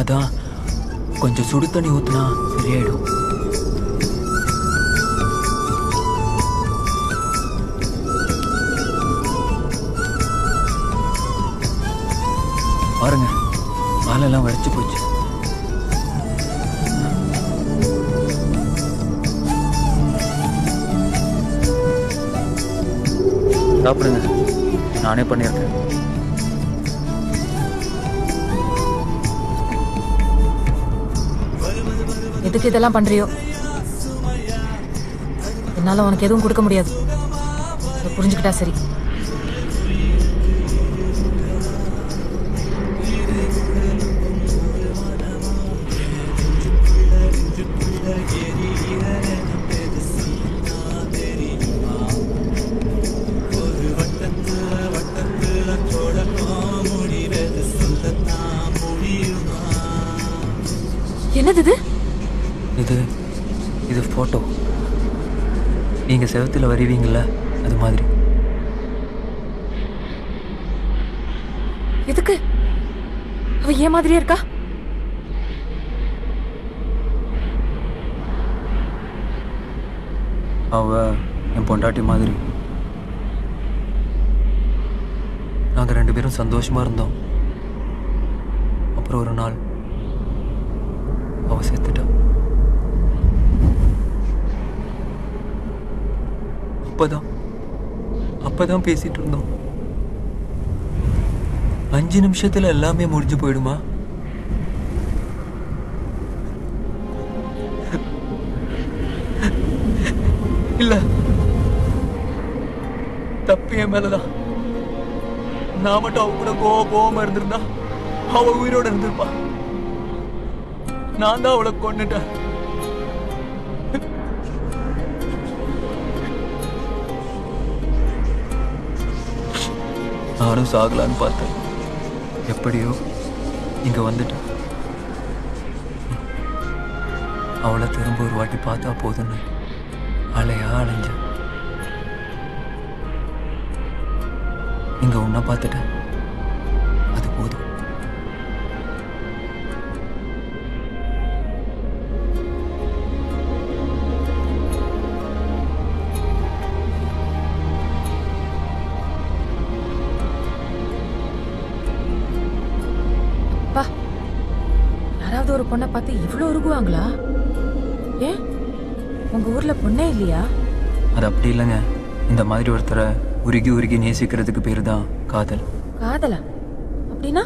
அதான் கொஞ்சம் சுடு தண்ணி ஊத்துனா சரியாயிடும். பாருங்க மாலெல்லாம் வரைச்சு போச்சு. சாப்பிடுங்க, நானே பண்ணியிருக்கேன். எதுக்கு இதெல்லாம் பண்றியோ? என்னால உனக்கு எதுவும் கொடுக்க முடியாது, புரிஞ்சுக்கிட்டா சரி. என்னது இது? இது போட்டோ, நீங்க செவத்துல வரைவீங்கல்ல அது மாதிரி. எதுக்கு? அவ ஏன் மாதிரியா இருக்கா? அவ என் பொண்டாட்டி மாதிரி. நாங்க ரெண்டு பேரும் சந்தோஷமா இருந்தோம். அப்புறம் ஒரு நாள் அவ செத்துட்டா. அப்பதான் அப்பதான் பேசிட்டு இருந்தோம். அஞ்சு நிமிஷத்துல எல்லாமே முடிஞ்சு போயிடுமா? இல்ல, தப்பு என் மேலதான். நான் மட்டும் அவ கூட கோவ கோவமா இருந்திருந்தா அவ உயிரோட இருந்திருப்பா. நான் தான் அவளை கொண்டுட்டேன். நானும் சாகலான்னு பார்த்தேன், எப்படியோ இங்க வந்துட்டேன். அவளை திரும்ப ஒரு வாட்டி பார்த்தா போதுன்னு அலையா அலைஞ்ச இங்க உன்னை பார்த்துட்டேன். அது போதும். ஒரு பொண்ணை பார்த்து இவ்வளவு உருகுவாங்களா? ஏன் உங்க ஊர்ல பொண்ணே இல்லையா? அது அப்படி இல்லைங்க. இந்த மாதிரி ஒருத்தரை உருகி உருகி நேசிக்கிறதுக்கு பேரு தான் காதல். காதலா? அப்படின்னா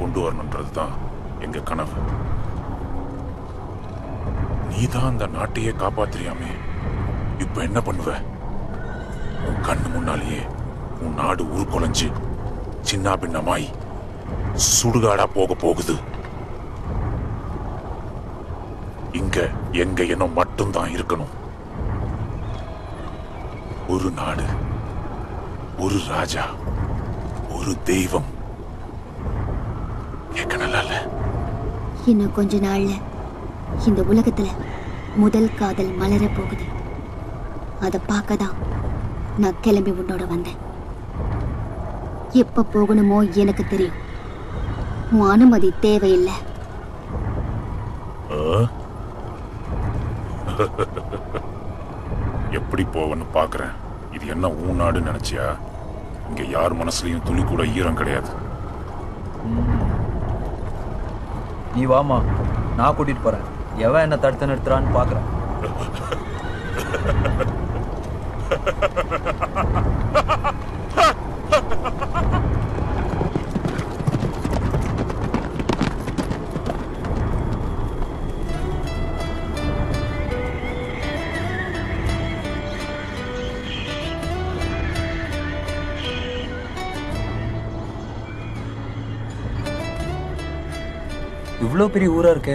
கொண்டு வரணுன்றது தான் எங்க கனவு. நீதான் அந்த நாட்டையே காப்பாத்திரியாமே, இப்ப என்ன பண்ணுவ? உன் கண்ணு முன்னாலேயே உன் நாடு உருக்குலைஞ்சு சின்ன பின்னமாய் சுடுகாடா போக போகுது. இங்க எங்க எண்ணம் மட்டும்தான் இருக்கணும். ஒரு நாடு, ஒரு ராஜா, ஒரு தெய்வம். இன்னும் கொஞ்ச நாள்ல இந்த உலகத்துல முதல் காதல் மலர போகுது. அதை பார்க்கதான் நான் கிளம்பி உன்னோட வந்தேன். எப்ப போகணுமோ எனக்கு தெரியும். உன் அனுமதி தேவையில்லை. எப்படி போவன்னு பாக்குறேன். இது என்ன உன் நாடுன்னு நினைச்சியா? இங்க யார் மனசுலயும் துளி கூட ஈரம் கிடையாது. நீ வாமா, நான் கூட்டிட்டு போறேன். எவன் என்ன தடுத்து நிறுத்துறான்னு பாக்குறேன். இவ்வளோ பெரிய ஊரா இருக்கே,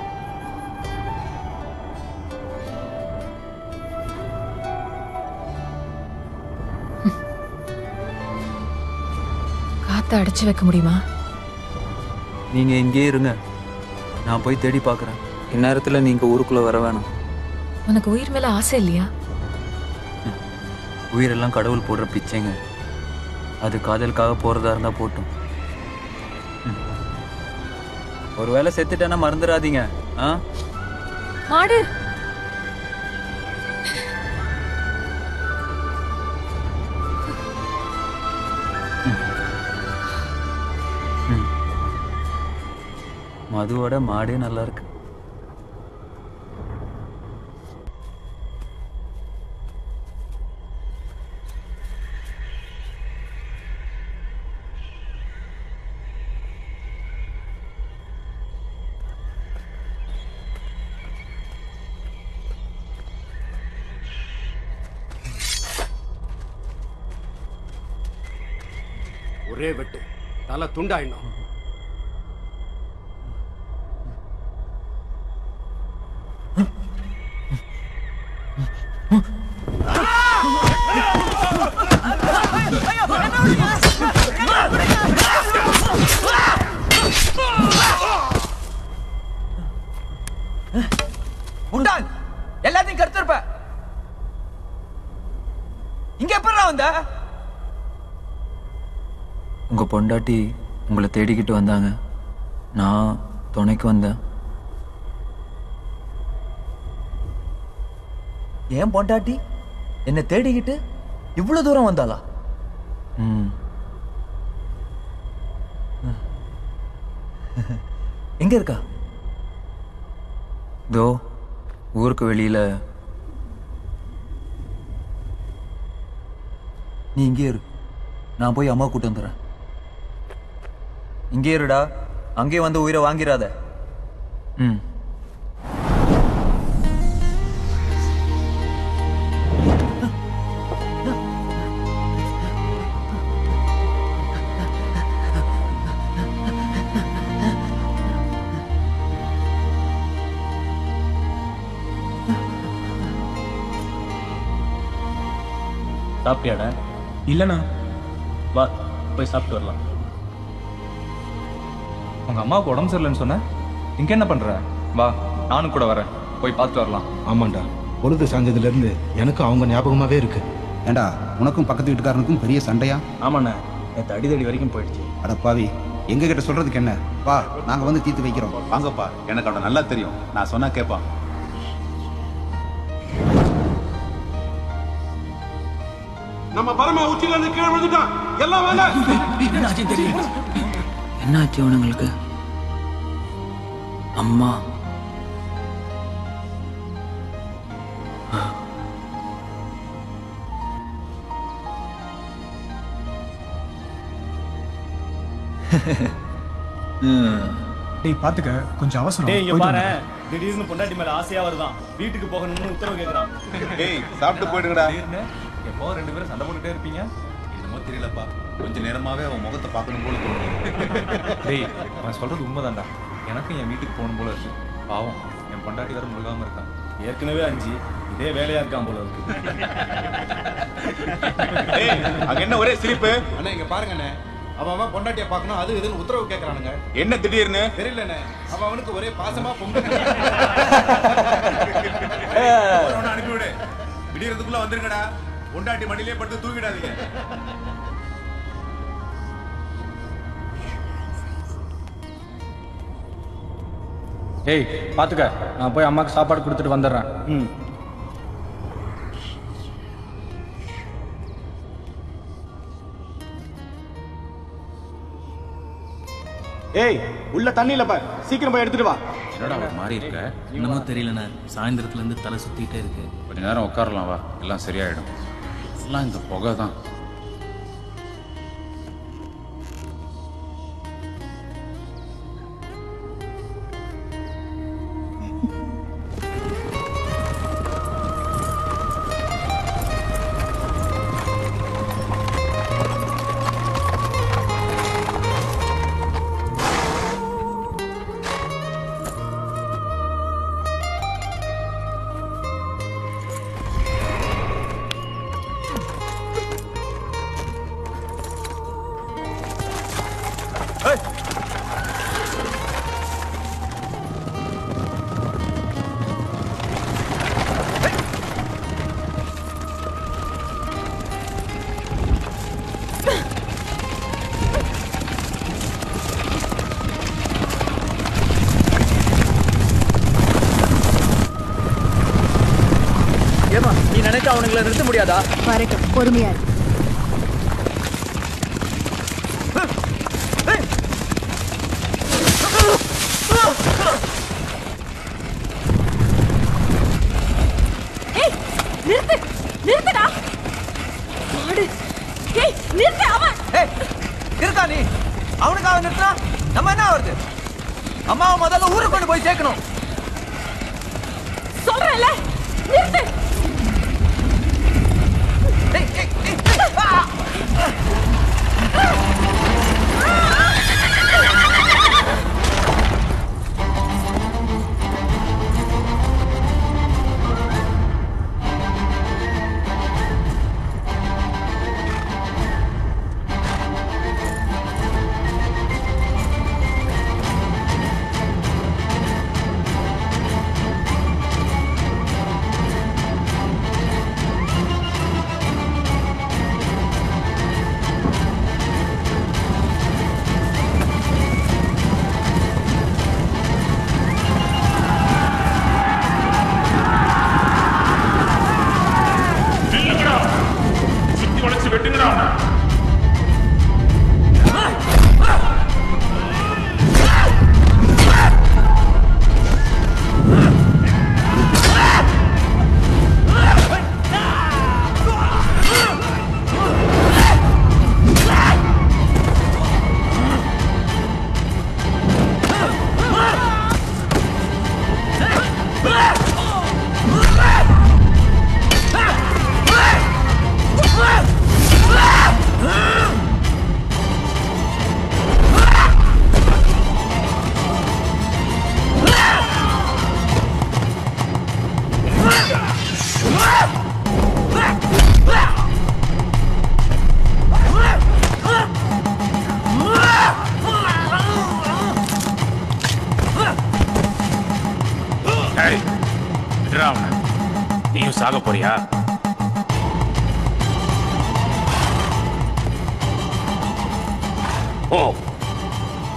அடைச்சு வைக்க முடியுமா? நீங்க இங்கே இருங்க, நான் போய் தேடி பாக்குறேன். இந்நேரத்துல நீங்க ஊருக்குள்ள வர வேணும். உனக்கு உயிர் மேல ஆசை இல்லையா? உயிரெல்லாம் கடவுள் போடுற பிச்சைங்க. அது காதலுக்காக போறதா இருந்தா போட்டும். ஒருவேளை செத்துட்டேன்னா மறந்துடாதீங்க. மாடு மதுவோட மாடே நல்லா இருக்கு. ஒரே வெட்டு தலை துண்டாயிடும். உங்க பொண்டாட்டி உங்களை தேடிக்கிட்டு வந்தாங்க, நான் துணைக்கு வந்தேன். ஏன் பொண்டாட்டி என்னை தேடிக்கிட்டு இவ்வளவு தூரம் வந்தாளா? ம், எங்க இருக்கா? தோ ஊருக்கு வெளியில. நீ இங்கே இரு, நான் போய் அம்மா கூட்டு வந்துடுறேன். இங்கே இருடா, அங்கேயே வந்து உயிரை வாங்கிறாத. ம், சாப்பிட்டியாடா? இல்லைண்ணா. வா, போய் சாப்பிட்டு வரலாம். உங்கள் அம்மாவுக்கு உடம்பு சரியில்லைன்னு சொன்னேன். இங்கே என்ன பண்ணுற? வா, நானும் கூட வரேன், போய் பார்த்துட்டு வரலாம். ஆமாண்டா, பொழுது சாஞ்சதுலேருந்து எனக்கும் அவங்க ஞாபகமாகவே இருக்கு. ஏண்டா, உனக்கும் பக்கத்து வீட்டுக்காரனுக்கும் பெரிய சண்டையா? ஆமாண்ணா, நேற்று அடிதடி வரைக்கும் போயிடுச்சு. அடப்பாவி, எங்கள் கிட்ட சொல்கிறதுக்கு என்ன? வா, நாங்கள் வந்து தீர்த்து வைக்கிறோம். வாங்கப்பா, எனக்கு அவனை நல்லா தெரியும், நான் சொன்னால் கேட்பான். நம்ம பரம உச்சில இருந்து கீழ விழுந்துட்டான். எல்லாம் வாங்க. என்னாச்சு தெரியும்? என்னாச்சு உங்களுக்கு? அம்மா டேய் பாத்துக்க கொஞ்சம் அவசரம். டேய் இங்க பாரு. திடீர்னு பொண்டாட்டி மேல ஆசையா வருதான். வீட்டுக்கு போகணும்னு உத்தரவு கேக்குறான். டேய் சாப்பிட்டு போயிடுங்கடா. எப்போ ரெண்டு பேரும் சண்டை போட்டுட்டே இருப்பீங்க. என்னமோ தெரியலப்பா. கொஞ்ச நேரமாவே அவன் முகத்தை பார்க்கணும் போல தோணுது. டேய் நான் சொல்றது உண்மைதான்டா. எனக்கும் என் வீட்டுக்கு போகணும் போல இருக்கு. பாவம் என் பொண்டாட்டி வேற முழுகாம இருக்கான். ஏற்கனவே அஞ்சு இதே வேலையா இருக்கான் போல இருக்கு. டேய் அங்க என்ன ஒரே சிரிப்பு. அண்ணா இங்க பாருங்க அண்ணா. அவன் பொண்டாட்டிய பாக்கணும் அது இதுன்னு உத்தரவு கேட்கறானுங்க. என்ன திடீர்னு தெரியலண்ணே. அவன் அவனுக்கு ஒரே பாசமா பொங்கல் அனுப்பிவிடு. விடியறதுக்குள்ள வந்துருங்கடா. பொண்டாட்டி மடியிலே பட்டு தூக்கிடாதீங்க. ஏய் பாத்துக்க நான் போய் அம்மாக்கு சாப்பாடு கொடுத்துட்டு வந்துடுறேன். ம் ஏய் உள்ள தண்ணியில பாரு. சீக்கிரம் போய் எடுத்துட்டு வா. என்னடா ஒரு மாதிரி இருக்க? என்னமோ தெரியலண்ணா. சாயந்தரத்துல இருந்து தலை சுத்திட்டே இருக்கு. கொஞ்ச நேரம் உட்காரலாம் வா. எல்லாம் சரியாயிடும். எல்லாம் இந்த புகை தான். அவனுங்களை நிறுத்த முடியாதா? வரட்டும் பொறுமையா.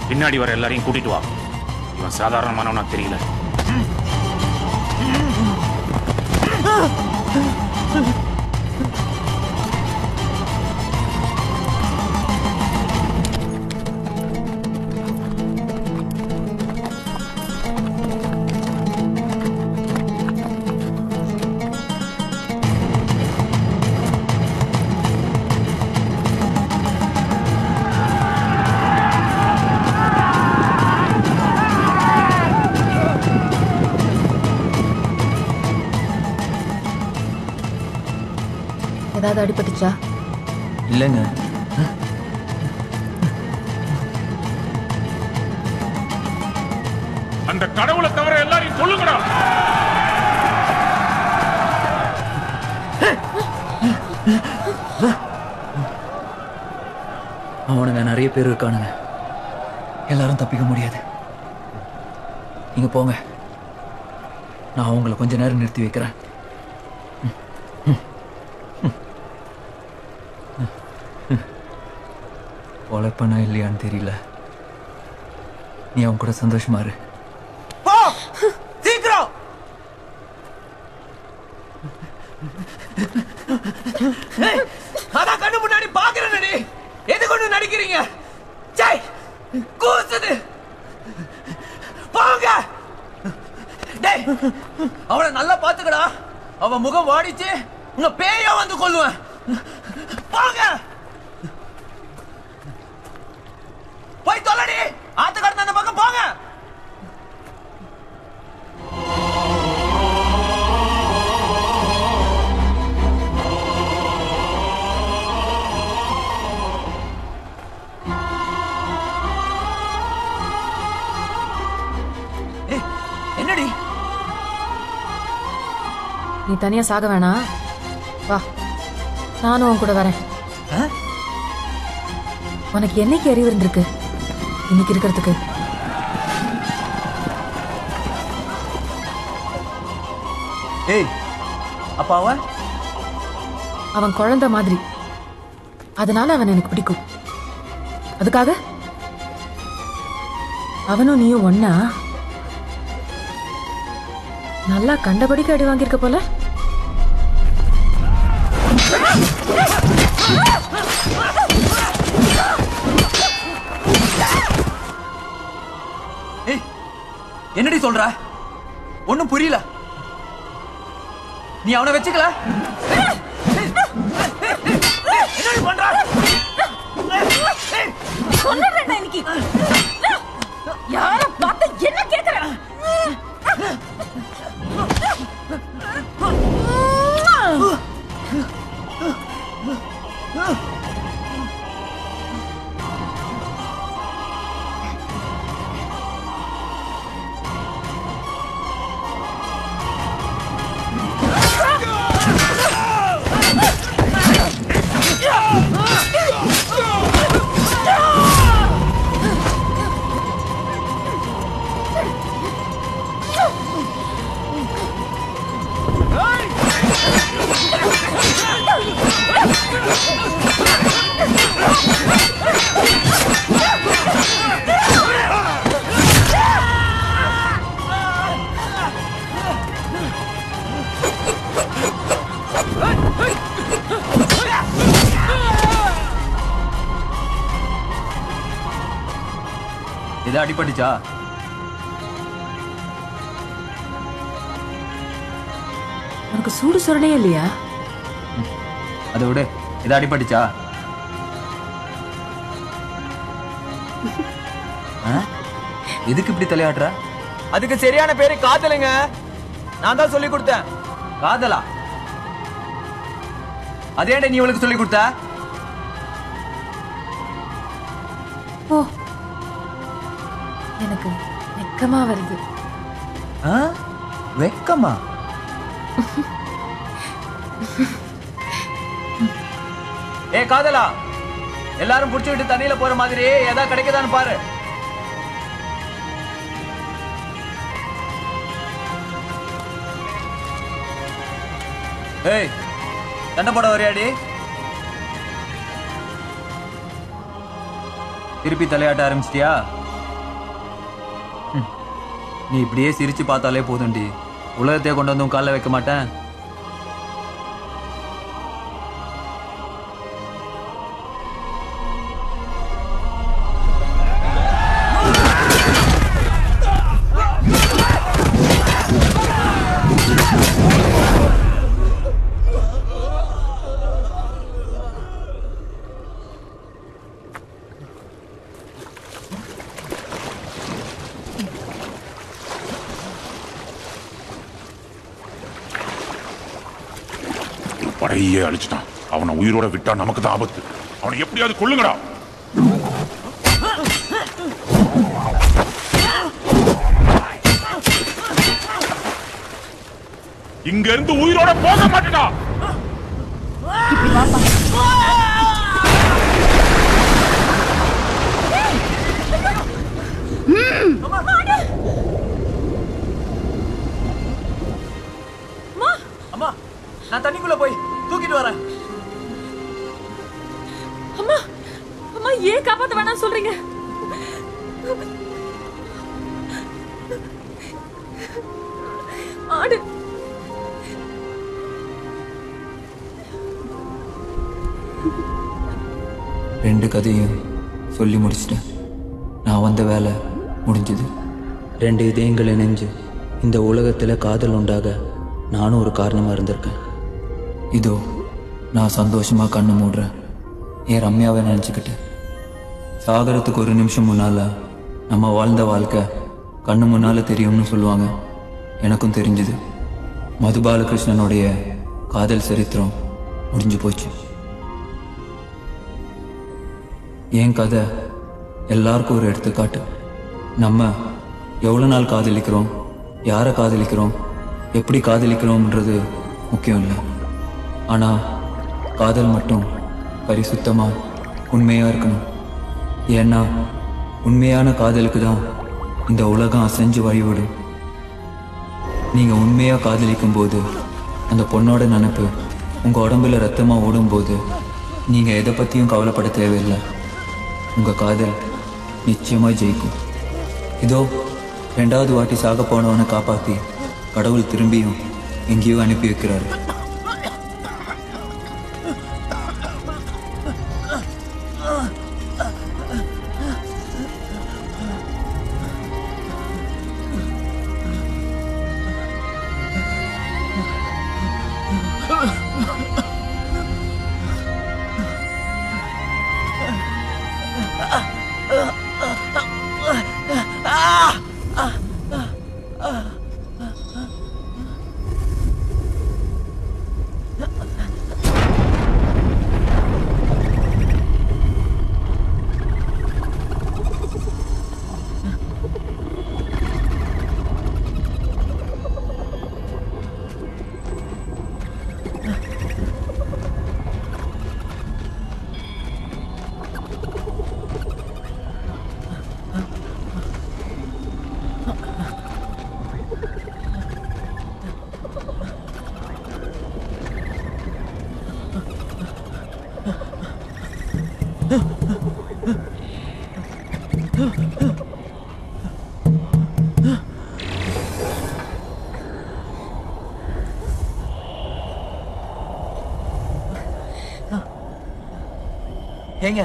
பின்னாடி வர எல்லாரையும் கூட்டிட்டு வா. இவன் சாதாரணமானவனா தெரியல. ஏதாவது அடிபட்டுச்சா? இல்லைங்க. அந்த கடவுளை தவிர எல்லாரையும் சொல்லுங்கடா. அவனுங்க நிறைய பேர் இருக்கானுங்க, எல்லாரும் தப்பிக்க முடியாது. நீங்க போங்க, நான் அவங்களை கொஞ்ச நேரம் நிறுத்தி வைக்கிறேன். பொழைப்பனா இல்லையான்னு தெரியல, நீ அவங்க கூட சந்தோஷமா இரு. அவனை நல்லா பாத்துக்கடா, அவன் முகம் வாடிச்சு உங்க பேயா வந்து கொல்லுவேன். போங்க போய் தொல்லடி, ஆத்து கடந்த அந்த பக்கம் போங்க. நீ தனியா சாக வேணா, வா நானும் உன் கூட வரேன். உனக்கு என்னைக்கு அறிவு இருந்திருக்கு இன்னைக்கு இருக்கிறதுக்கு? ஏய் அப்பா, அவன் அவன் குழந்தை மாதிரி, அதனால அவன் எனக்கு பிடிக்கும். அதுக்காக அவனும் நீயும் ஒன்னா நல்லா கண்டபடிக்கு அடி வாங்கியிருக்க போல. என்னடி சொல்ற? ஒன்னும் புரியல. நீ அவனை வச்சுக்கல பண்ற இன்னைக்கு யார பார்த்து என்ன கேக்குற? அடிபட்டுச்சா? உனக்கு சூடு சொரணே இல்லையா? அதை விட இதை அடிபட்டுச்சா? எதுக்கு இப்படி தலையாடுற? அதுக்கு சரியான பேரு காதலுங்க, நான் தான் சொல்லி கொடுத்தேன். காதலா? அதே நீ இவளுக்கு சொல்லி கொடுத்த? ஓ எனக்கு வெக்கமா வருது. வெக்கமா? ஏ காதலா, எல்லாரும் புடிச்சுக்கிட்டு தண்ணியில போற மாதிரி ஏதாவது கிடைக்குதான்னு பாரு. ஏய் தண்டை போட வரையாடி, திருப்பி தலையாட்ட ஆரம்பிச்சிட்டியா? நீ இப்படியே சிரிச்சு பார்த்தாலே போதும்டி, உலகத்தையே கொண்டு வந்து உன் காலில் வைக்க மாட்டேன். அவனை உயிரோட விட்டா நமக்கு தான் ஆபத்து. அவனை எப்படியாவது கொல்லுங்கடா. இங்க இருந்து உயிரோட போக மாட்டேடா. அம்மா, நான் தண்ணிக்குள்ள போய் தூக்கிட்டு வரேன். அம்மா அம்மா ஏன் காப்பாத்த வேணாம் சொல்றீங்க? ஆடு ரெண்டு கதையும் சொல்லி முடிச்சிட்டேன். நான் வந்த வேலை முடிஞ்சது. ரெண்டு இதயங்கள் இணைஞ்சு இந்த உலகத்தில் காதல் உண்டாக நானும் ஒரு காரணமாக இருந்திருக்கேன். இதோ நான் சந்தோஷமாக கண்ணு மூடுறேன். ஏன் ரம்யாவை நினச்சிக்கிட்டேன். சாகரத்துக்கு ஒரு நிமிஷம் முன்னால் நம்ம வாழ்ந்த வாழ்க்கை கண்ணு முன்னால் தெரியும்னு சொல்லுவாங்க. எனக்கும் தெரிஞ்சுது. மது பாலகிருஷ்ணனுடைய காதல் சரித்திரம் முடிஞ்சு போச்சு. என் கதை எல்லாருக்கும் ஒரு எடுத்துக்காட்டு. நம்ம எவ்வளோ நாள் காதலிக்கிறோம், யாரை காதலிக்கிறோம், எப்படி காதலிக்கிறோம்ன்றது முக்கியம் இல்லை. ஆனால் காதல் மட்டும் பரிசுத்தமாக உண்மையாக இருக்கணும். ஏன்னா உண்மையான காதலுக்கு தான் இந்த உலகம் அசைஞ்சு வழிவிடும். நீங்கள் உண்மையாக காதலிக்கும்போது அந்த பொண்ணோட நினப்பு உங்கள் உடம்புல ரத்தமாக ஓடும்போது நீங்கள் எதை பற்றியும் கவலைப்பட தேவையில்லை. உங்கள் காதல் நிச்சயமாக ஜெயிக்கும். இதோ ரெண்டாவது வாட்டி சாக போனவனை காப்பாற்றி கடவுள் திரும்பியும் எங்கேயோ அனுப்பி வைக்கிறாரு. ஏங்க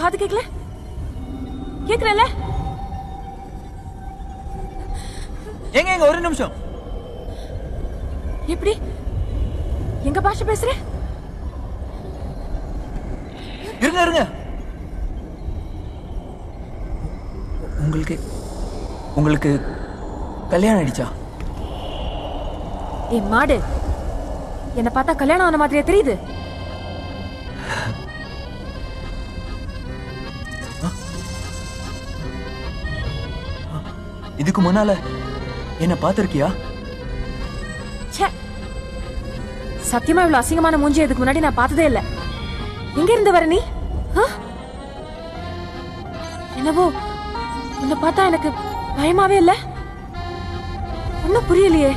காது கேட்கல? கேக்குறல? எங்க எங்க ஒரு நிமிஷம். எப்படி எங்க பாஷை பேசுற? இருங்க இருங்க, உங்களுக்கு உங்களுக்கு கல்யாணம் ஆயிடுச்சா? ஏ மாடு, என்ன பார்த்தா கல்யாணம் ஆன மாதிரியே தெரியுது. இதுக்கு முன்னால என்ன பார்த்திருக்கியா? சத்தியமா இவ்வளவு அசிங்கமான மூஞ்சி இதுக்கு முன்னாடி நான் பார்த்ததே இல்ல. எங்க இருந்து வர நீ? என்னவோ உன்னை பார்த்தா எனக்கு பயமாவே இல்ல. ஒன்னும் புரியலையே.